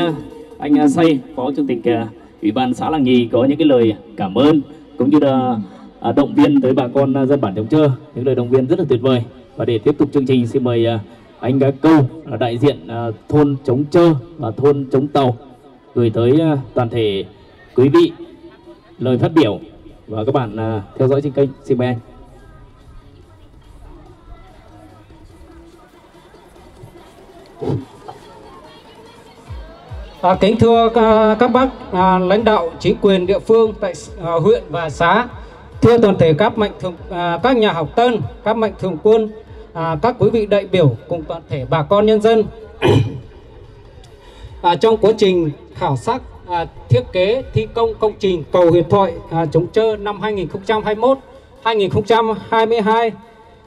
anh A Say, Phó Chủ tịch Ủy ban xã Làng Nhì có những cái lời cảm ơn cũng như là động viên tới bà con dân bản Chống Chơ, những lời động viên rất là tuyệt vời. Và để tiếp tục chương trình xin mời anh Câu, đại diện thôn Chống Chơ và thôn Chống Tàu gửi tới toàn thể quý vị lời phát biểu và các bạn theo dõi trên kênh. Xin mời anh. À, kính thưa à, các bác à, lãnh đạo chính quyền địa phương tại à, huyện và xã, thưa toàn thể các mạnh thường à, các nhà hảo tâm, các mạnh thường quân, à, các quý vị đại biểu cùng toàn thể bà con nhân dân. À, trong quá trình khảo sát à, thiết kế thi công công trình cầu huyện thoại à, Chống Chơ năm hai nghìn không trăm hai mươi mốt hai nghìn không trăm hai mươi hai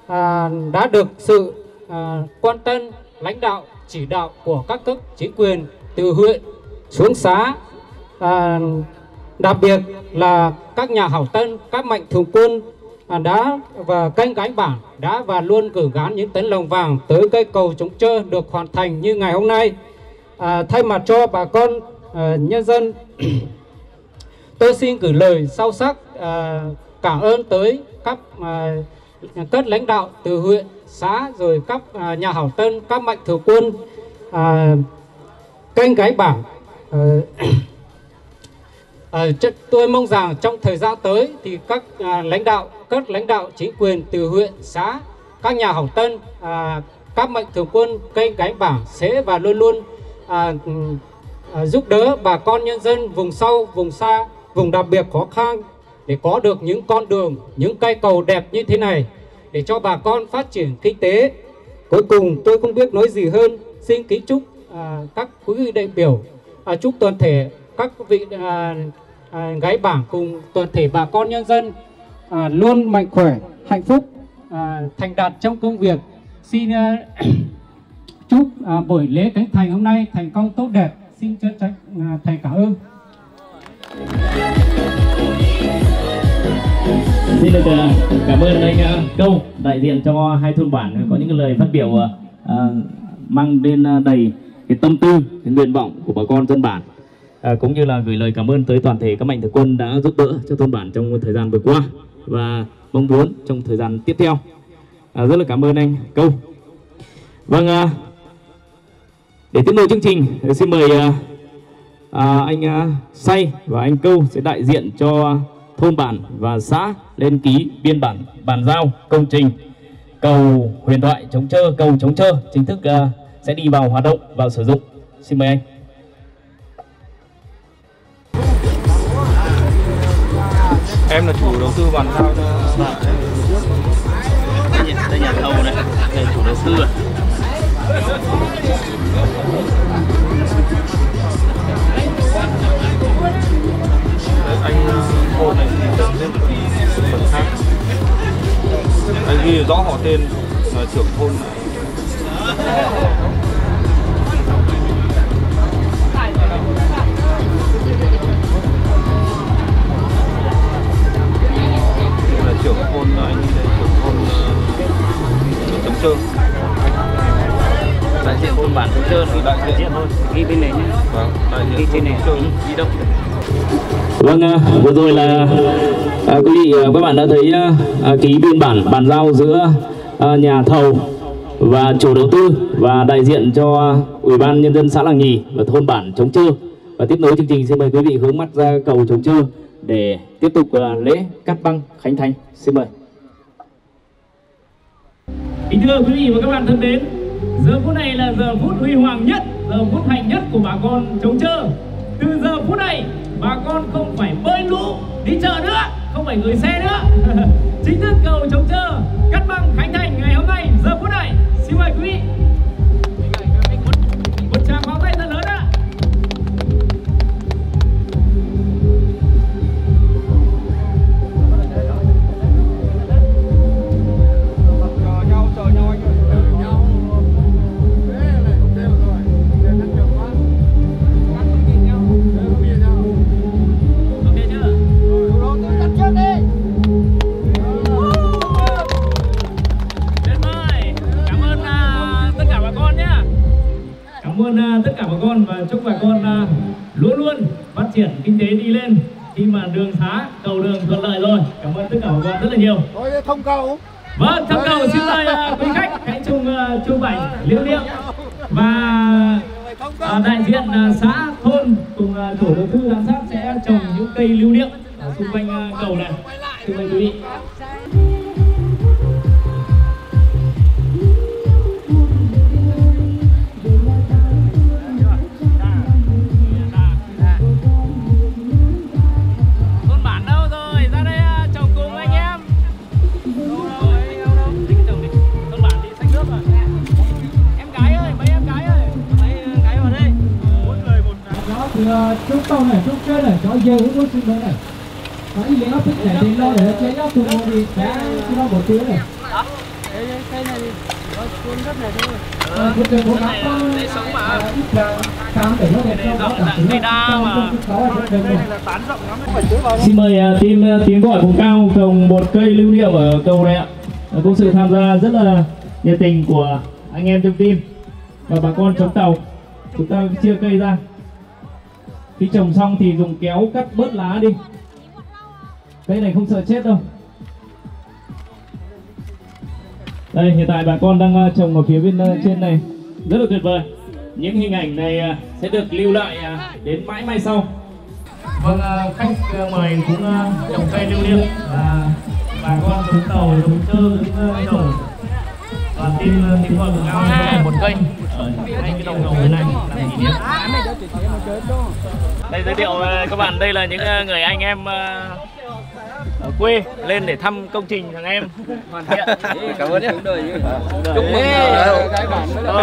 à, đã được sự à, quan tâm lãnh đạo chỉ đạo của các cấp chính quyền từ huyện xuống xã, à, đặc biệt là các nhà hảo tâm, các mạnh thường quân à, đã và kênh Gái Bản đã và luôn gửi gắm những tấm lòng vàng tới cây cầu Chống Chơ được hoàn thành như ngày hôm nay. À, thay mặt cho bà con à, nhân dân, tôi xin gửi lời sâu sắc à, cảm ơn tới các à, các lãnh đạo từ huyện, xã rồi các à, nhà hảo tâm, các mạnh thường quân. À, kênh Gái Bản uh, uh, tôi mong rằng trong thời gian tới thì các uh, lãnh đạo các lãnh đạo chính quyền từ huyện, xã, các nhà hảo tâm, uh, các mạnh thường quân kênh Gái Bản sẽ và luôn luôn uh, uh, giúp đỡ bà con nhân dân vùng sâu, vùng xa, vùng đặc biệt khó khăn để có được những con đường, những cây cầu đẹp như thế này để cho bà con phát triển kinh tế. Cuối cùng tôi không biết nói gì hơn, xin kính chúc À, các quý vị đại biểu à, chúc toàn thể các vị à, à, Gái Bản cùng toàn thể bà con nhân dân à, luôn mạnh khỏe, hạnh phúc, à, thành đạt trong công việc. Xin à, chúc à, buổi lễ khánh thành hôm nay thành công tốt đẹp. Xin chân thành à, thành cảm ơn. Xin được cảm ơn anh Câu, đại diện cho hai thôn bản có những lời phát biểu à, mang đến đầy cái tâm tư, cái nguyện vọng của bà con dân bản, à, cũng như là gửi lời cảm ơn tới toàn thể các mạnh thường quân đã giúp đỡ cho thôn bản trong thời gian vừa qua và mong muốn trong thời gian tiếp theo. À, rất là cảm ơn anh Câu. Vâng, à, để tiếp nối chương trình xin mời à, à, anh à, Say và anh Câu sẽ đại diện cho thôn bản và xã lên ký biên bản bàn giao công trình cầu huyền thoại Chống Chơ, cầu Chống Chơ chính thức uh, sẽ đi vào hoạt động, vào sử dụng. Xin mời anh. Em là chủ đầu tư bàn giao cho đây, nhà thầu này, đây chủ đầu tư này. Anh cô này lên phần khác. Anh ghi rõ họ tên là trưởng thôn này. Đây là trưởng thôn anh đây, trưởng thôn Chống Chơ. Đại diện thôn bản Chống Chơ thì đại diện thôi, ghi bên này nhé. Vâng, đại diện trên này đi đâu? Vâng, vừa rồi là à, quý vị các bạn đã thấy à, ký biên bản bàn giao giữa à, nhà thầu và chủ đầu tư và đại diện cho Ủy ban Nhân dân xã Làng Nhì và thôn bản Chống Chơ. Và tiếp nối chương trình xin mời quý vị hướng mắt ra cầu Chống Chơ để tiếp tục à, lễ cắt băng khánh thành. Xin mời. Kính thưa quý vị và các bạn thân mến, giờ phút này là giờ phút huy hoàng nhất, giờ phút hạnh nhất của bà con Chống Chơ. Từ giờ phút này bà con không phải bơi lũ đi chợ nữa, không phải gửi xe nữa. Chính thức cầu Chống Chơ cắt băng khánh thành ngày hôm nay giờ phút này. Xin mời quý vị một tràng pháo tay thật lớn ạ. Triển kinh tế đi lên khi mà đường xá cầu đường thuận lợi rồi. Cảm ơn tất cả các bạn rất là nhiều. Thôi thông cầu. Vâng, thông cầu xin mời uh, quý khách hãy chung uh, chụp ảnh lưu niệm và uh, đại diện uh, xã thôn cùng uh, tổ đầu tư giám sát sẽ trồng những cây lưu niệm ở xung quanh uh, cầu này. Xin mời quý vị. Chúc con này, chúc cái này, cho dê uống nước xin này. Có gì nó thích này thì lo để chế nó cùng đi cá cho nó bỏ túi này. Đó. Cái này cuốn rất này thôi. Ờ, cái này sống mà. Cam để nó đẹp cho cả cái đa mà. Cái này là tán rộng lắm phải chứa vào. Xin mời team tiếng gọi vùng cao trồng một cây lưu niệm ở cầu này ạ. Có sự tham gia rất là nhiệt tình của anh em trong team và bà con Chống Tàu. Chúng ta chia cây ra. Khi trồng xong thì dùng kéo cắt bớt lá đi. Cây này không sợ chết đâu. Đây, hiện tại bà con đang trồng ở phía bên trên này. Rất là tuyệt vời. Những hình ảnh này sẽ được lưu lại đến mãi mai sau. Vâng, khách mời cũng trồng cây lưu niệm và bà con Chống Tàu, Chống Chơ cũng trồng. Và team Tiến Hòa Cường Cao một cây ở ngay cái đầu cầu này làm kỷ niệm. Đây giới thiệu các bạn, đây là những người anh em ở quê lên để thăm công trình thằng em hoàn thiện. Cảm ơn nhé. Chúc mừng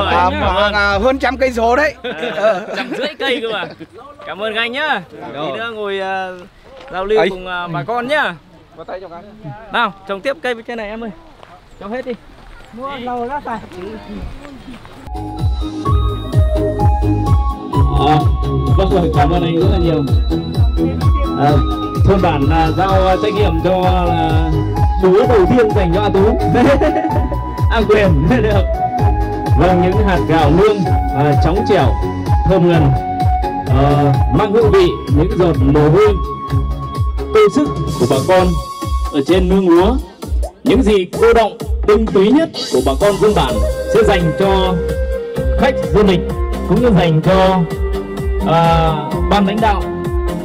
Gái Bản. Hơn trăm cây số đấy. Trăm rưỡi cây cơ mà. Cảm ơn anh nhá. Đi nữa ngồi giao lưu cùng bà con nhá. Nào, trồng tiếp cây bên trên này em ơi. Trồng hết đi. Mua lâu lắm rồi. À, vâng, cảm ơn anh rất là nhiều. À, thôn bản là giao trách nhiệm cho là Tú đầu tiên dành cho A Tú. A Quyền được. Vâng, những hạt gạo nương à, chóng trẻo, thơm ngần, à, mang hương vị những giọt mồ hôi, công sức của bà con ở trên nương lúa. Những gì cô động, tinh túy nhất của bà con dân bản sẽ dành cho khách du lịch cũng như dành cho à, ban lãnh đạo.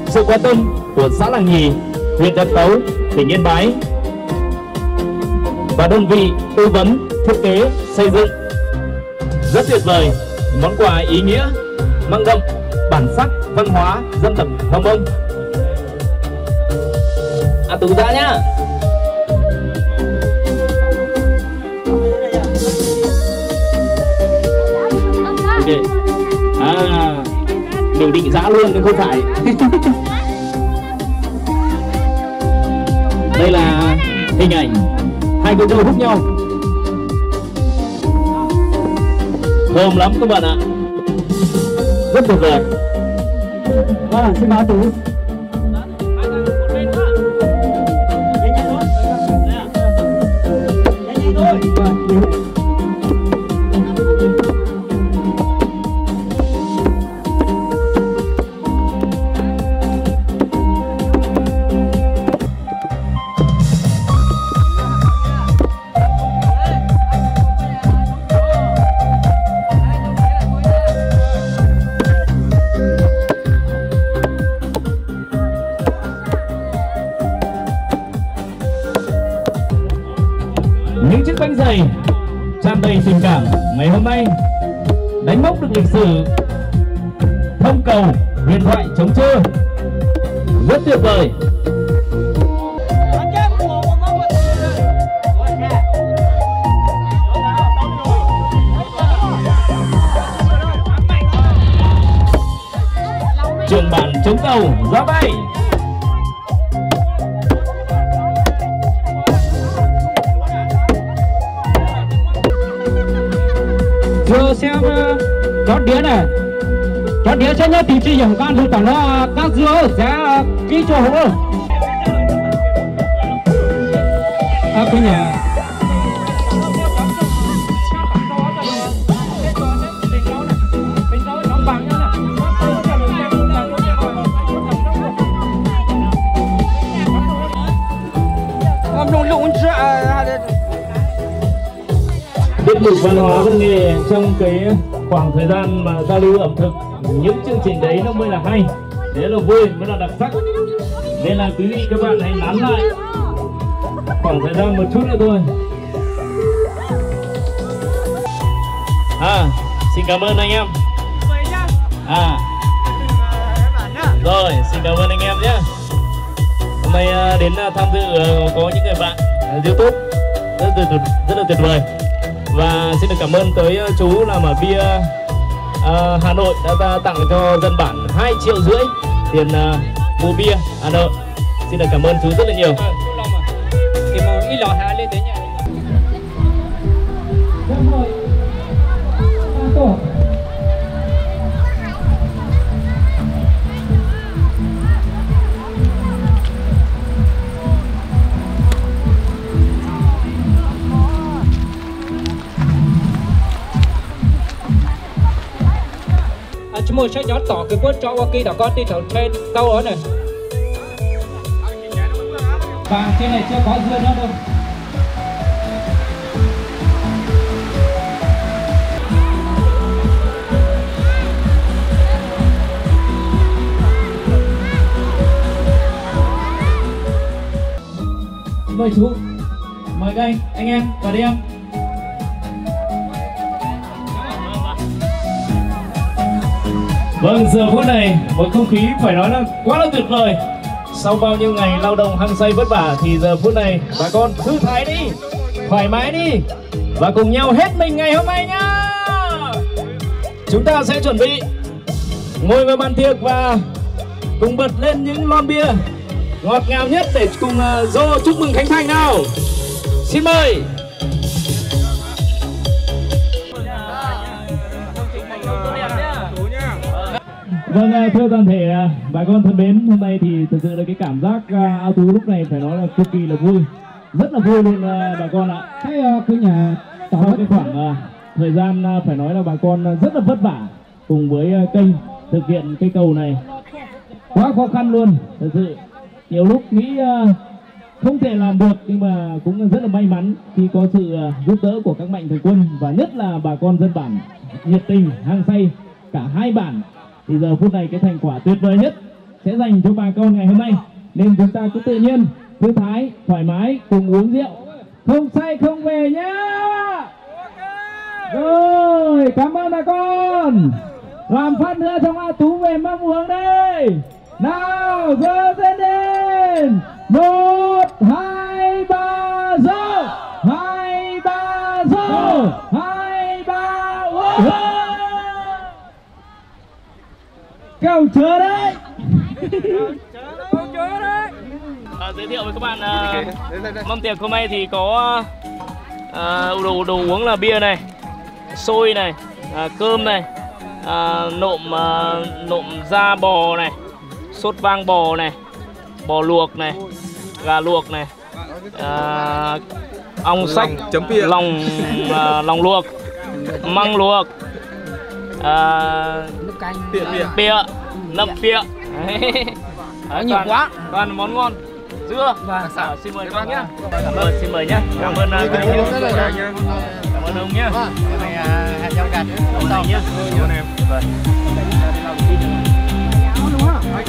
Sự quan tâm của xã Làng Nhì huyện Trạm Tấu, tỉnh Yên Bái và đơn vị tư vấn thiết kế xây dựng. Rất tuyệt vời, món quà ý nghĩa mang đậm bản sắc văn hóa dân tộc Hâm Mông. À Tú ra nhá. Okay. À, đều định giá luôn nên không phải. Đây là hình ảnh hai con trâu hút nhau. Thơm lắm các bạn ạ. Rất tuyệt vời. À, xin báo Tú. Tràn đầy tình cảm ngày hôm nay đánh mốc được lịch sử thông cầu huyền thoại Chống Chơ. Rất tuyệt vời. Trường bản Chống Tàu ra bay. Vừa xem chót đĩa này, chót đĩa xem nhá, tìm chi nhầm con dùng tỏ nó các dứa giá kỹ cho hỗ. À cái nhà tiếp tục văn hóa văn nghệ trong cái khoảng thời gian mà giao lưu ẩm thực, những chương trình đấy nó mới là hay, đấy là vui, mới là đặc sắc. Nên là quý vị các bạn hãy nán lại khoảng thời gian một chút nữa thôi. À, xin cảm ơn anh em. À, rồi xin cảm ơn anh em nhé. Hôm nay đến tham dự có những người bạn YouTube rất là tuyệt, rất là tuyệt vời. Và xin được cảm ơn tới chú làm ở bia uh, Hà Nội đã, đã tặng cho dân bản hai triệu rưỡi tiền uh, mua bia Hà Nội. Xin được cảm ơn chú rất là nhiều. Chúng mình sẽ nhót tỏ cái quất cho qua kia đã có đi thảo trên tàu ở này. Và trên này chưa có dưa nữa đâu. Mời chú, mời các anh, anh em vào đi em. Vâng, giờ phút này một không khí phải nói là quá là tuyệt vời. Sau bao nhiêu ngày lao động hăng say vất vả thì giờ phút này bà con thư thái đi, thoải mái đi và cùng nhau hết mình ngày hôm nay nhá. Chúng ta sẽ chuẩn bị ngồi vào bàn tiệc và cùng bật lên những lon bia ngọt ngào nhất để cùng dô chúc mừng khánh thành nào. Xin mời. Vâng, thưa toàn thể bà con thân mến, hôm nay thì thực sự là cái cảm giác ao Tú lúc này phải nói là cực kỳ là vui, rất là vui luôn bà con ạ. Cái cái nhà sau cái khoảng thời gian phải nói là bà con rất là vất vả cùng với kênh thực hiện cây cầu này quá khó khăn luôn. Thực sự nhiều lúc nghĩ không thể làm được nhưng mà cũng rất là may mắn khi có sự giúp đỡ của các mạnh thường quân và nhất là bà con dân bản nhiệt tình hăng say cả hai bản. Thì giờ phút này cái thành quả tuyệt vời nhất sẽ dành cho bà con ngày hôm nay. nên chúng ta cứ tự nhiên, thư thái, thoải mái, cùng uống rượu, không say không về nhé. Rồi, cảm ơn bà con. Làm phát nữa trong A Tú về mâm uống đây. Nào, dơ lên lên. Một, hai, ba, dơ. Hai, ba, dơ. Hai, ba, uống. Cao chứa đấy. Cao chứa đấy. À, giới thiệu với các bạn uh, mâm tiệc hôm nay thì có uh, đồ, đồ uống là bia này, xôi này, à, cơm này, à, nộm à, nộm da bò này, sốt vang bò này, bò luộc này, gà luộc này, à, ong xách, lòng à, lòng luộc, măng luộc, à, bia, nấm bia, nhiều quá, toàn món ngon. Dưa, và xả, xin mời các bác nhé. Cảm ơn, xin mời nhé. Cảm ơn anh Hiếu, cảm ơn ông nhé. Hôm nay hạt rau gạt nữa. Cảm ơn anh nhé. Cảm ơn em. Vâng. Vâng, một cái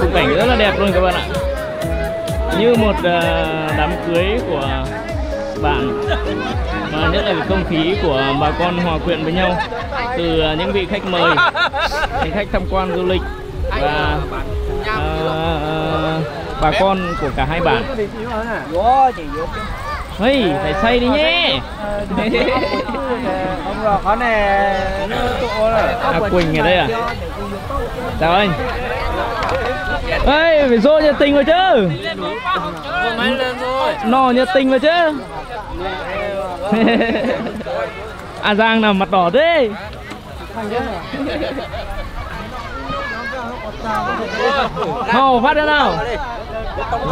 khung cảnh rất là đẹp luôn các bạn ạ. Như một đám cưới của bạn, và nhất là không khí của bà con hòa quyện với nhau, từ những vị khách mời, những khách tham quan du lịch và uh, bà con của cả hai bản. Hey, phải say đi nhé. À, Quỳnh ở đây à? Chào anh. Ê, phải dô nhiệt tình vào chứ. Nó nhiệt tình vào chứ. À, Giang nào mặt đỏ thế. Nào, phát ra nào.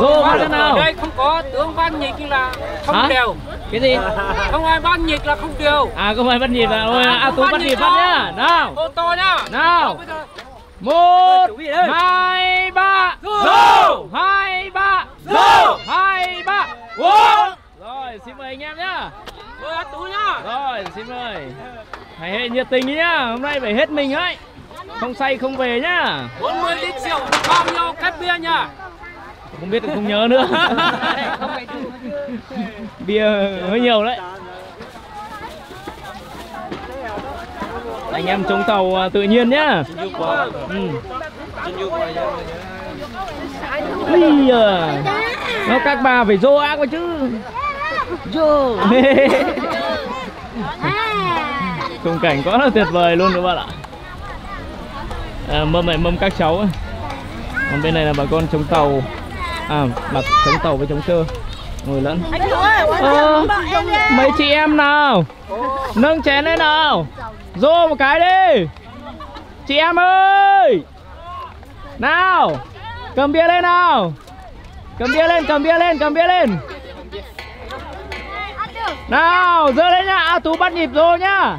Dô phát ra nào. Ở đây không có tướng Văn Nhịch là không Hả? Đều. Cái gì? Không ai Văn Nhịch là không đều. À, không ai Văn Nhịch là ôi, à, à Tú Văn Nhịch phát nhá. Nào. Ô tô nhá. Nào. Một, hai, ba. Dô. Hai, ba. Dô. Hai, ba. Uống. Rồi, xin mời anh em nhá. Mời A Tú nhá. Rồi, xin mời. Hãy hệ nhiệt tình nhá. Hôm nay phải hết mình ấy. Không say không về nhá. bốn mươi lít rượu bao nhiêu cách bia nhá. Không biết không nhớ nữa. Bia hơi nhiều đấy. Anh em chống tàu tự nhiên nhá. Ừ. À. Nó các bà phải dô ác quá chứ. Dô. Khung cảnh quá là tuyệt vời luôn các bạn ạ. À, mâm này mâm các cháu. Còn bên này là bà con chống tàu. À, bà chống tàu với chống Chơ ngồi lẫn. Ờ, mấy chị em nào nâng chén lên nào. Dô một cái đi. Chị em ơi. Nào. Cầm bia lên nào. Cầm bia lên, cầm bia lên, cầm bia lên. Nào, dơ lên nhá. À, Tú bắt nhịp rồi nhá.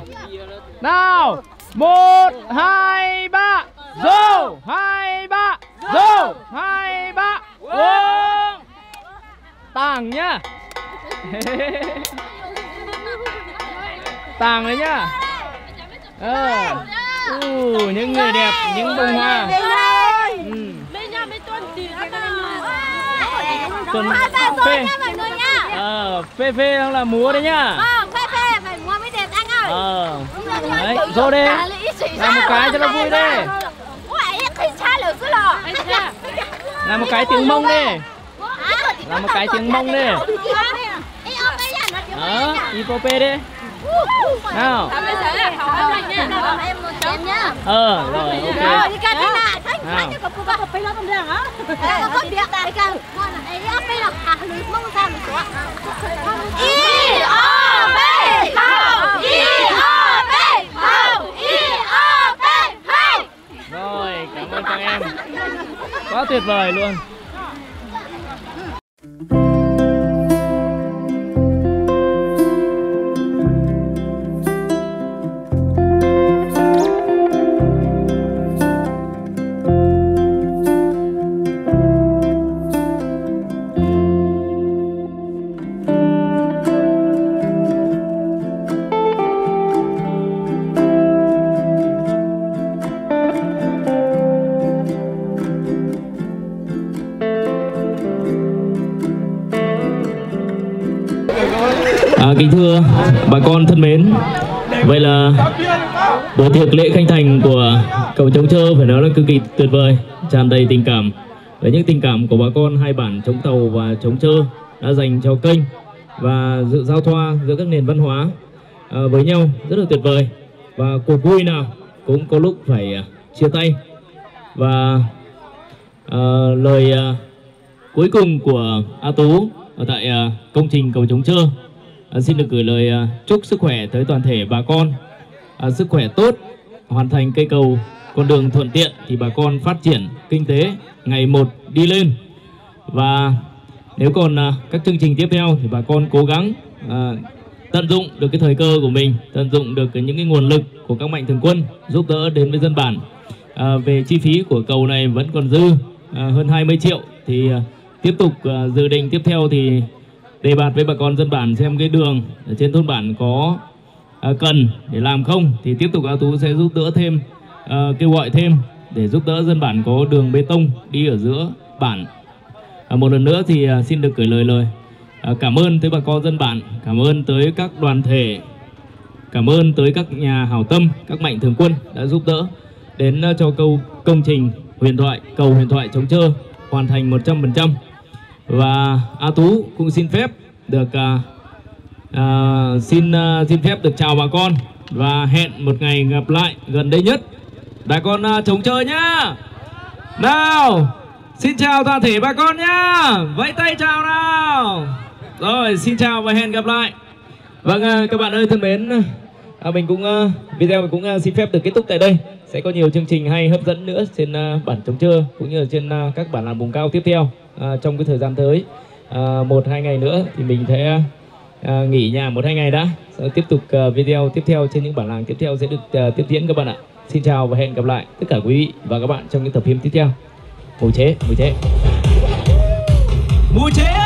Nào. Một, hai, ba. Dô. Hai, ba. Dô. Hai, ba. Uống. Tàng nhá. Tàng đấy nhá. À. Ừ, những người đẹp, những bông hoa. Ừ. Tuần phê. Ờ, phê phê không là múa đấy nhá. Ờ, đấy, dô đi. Làm một cái cho nó vui đi. Làm một cái tiếng Mông đi. Làm một cái tiếng Mông đi. Đó, i pê đi. Nào. Ờ, rồi, ok. Nào. Rồi, tuyệt vời luôn. À, kính thưa bà con thân mến, vậy là buổi tiệc lễ khánh thành của cầu Chống Chơ phải nói là cực kỳ tuyệt vời, tràn đầy tình cảm với những tình cảm của bà con hai bản Chống Tàu và Chống Chơ đã dành cho kênh, và sự giao thoa giữa các nền văn hóa à, với nhau rất là tuyệt vời. Và cuộc vui nào cũng có lúc phải chia tay. Và à, lời à, cuối cùng của A Tú ở tại à, công trình cầu Chống Chơ, À, xin được gửi lời à, chúc sức khỏe tới toàn thể bà con, à, sức khỏe tốt, hoàn thành cây cầu, con đường thuận tiện thì bà con phát triển kinh tế ngày một đi lên. Và nếu còn à, các chương trình tiếp theo thì bà con cố gắng à, tận dụng được cái thời cơ của mình, tận dụng được những cái nguồn lực của các mạnh thường quân giúp đỡ đến với dân bản. À, về chi phí của cầu này vẫn còn dư à, hơn hai mươi triệu, thì à, tiếp tục à, dự định tiếp theo thì đề bạt với bà con dân bản xem cái đường ở trên thôn bản có à, cần để làm không, thì tiếp tục A Tú sẽ giúp đỡ thêm, à, kêu gọi thêm để giúp đỡ dân bản có đường bê tông đi ở giữa bản. À, một lần nữa thì à, xin được gửi lời lời à, cảm ơn tới bà con dân bản, cảm ơn tới các đoàn thể, cảm ơn tới các nhà hảo tâm, các mạnh thường quân đã giúp đỡ đến cho câu công trình huyền thoại, cầu huyền thoại Chống Chơ hoàn thành một trăm phần trăm. Và A Tú cũng xin phép được uh, uh, xin uh, xin phép được chào bà con và hẹn một ngày gặp lại gần đây nhất. Bà con uh, Chống Chơ nhá. Nào, xin chào toàn thể bà con nhá. Vẫy tay chào nào. Rồi, xin chào và hẹn gặp lại. Vâng, uh, các bạn ơi thân mến, uh, mình cũng uh, video mình cũng uh, xin phép được kết thúc tại đây. Sẽ có nhiều chương trình hay hấp dẫn nữa trên uh, bản Chống Chơ cũng như là trên uh, các bản làng vùng cao tiếp theo. À, trong cái thời gian tới à, một hai ngày nữa thì mình sẽ à, nghỉ nhà một hai ngày đã, sẽ tiếp tục à, video tiếp theo trên những bản làng tiếp theo sẽ được à, tiếp diễn các bạn ạ. Xin chào và hẹn gặp lại tất cả quý vị và các bạn trong những tập phim tiếp theo. Mùi chế, mùi chế, mùi chế.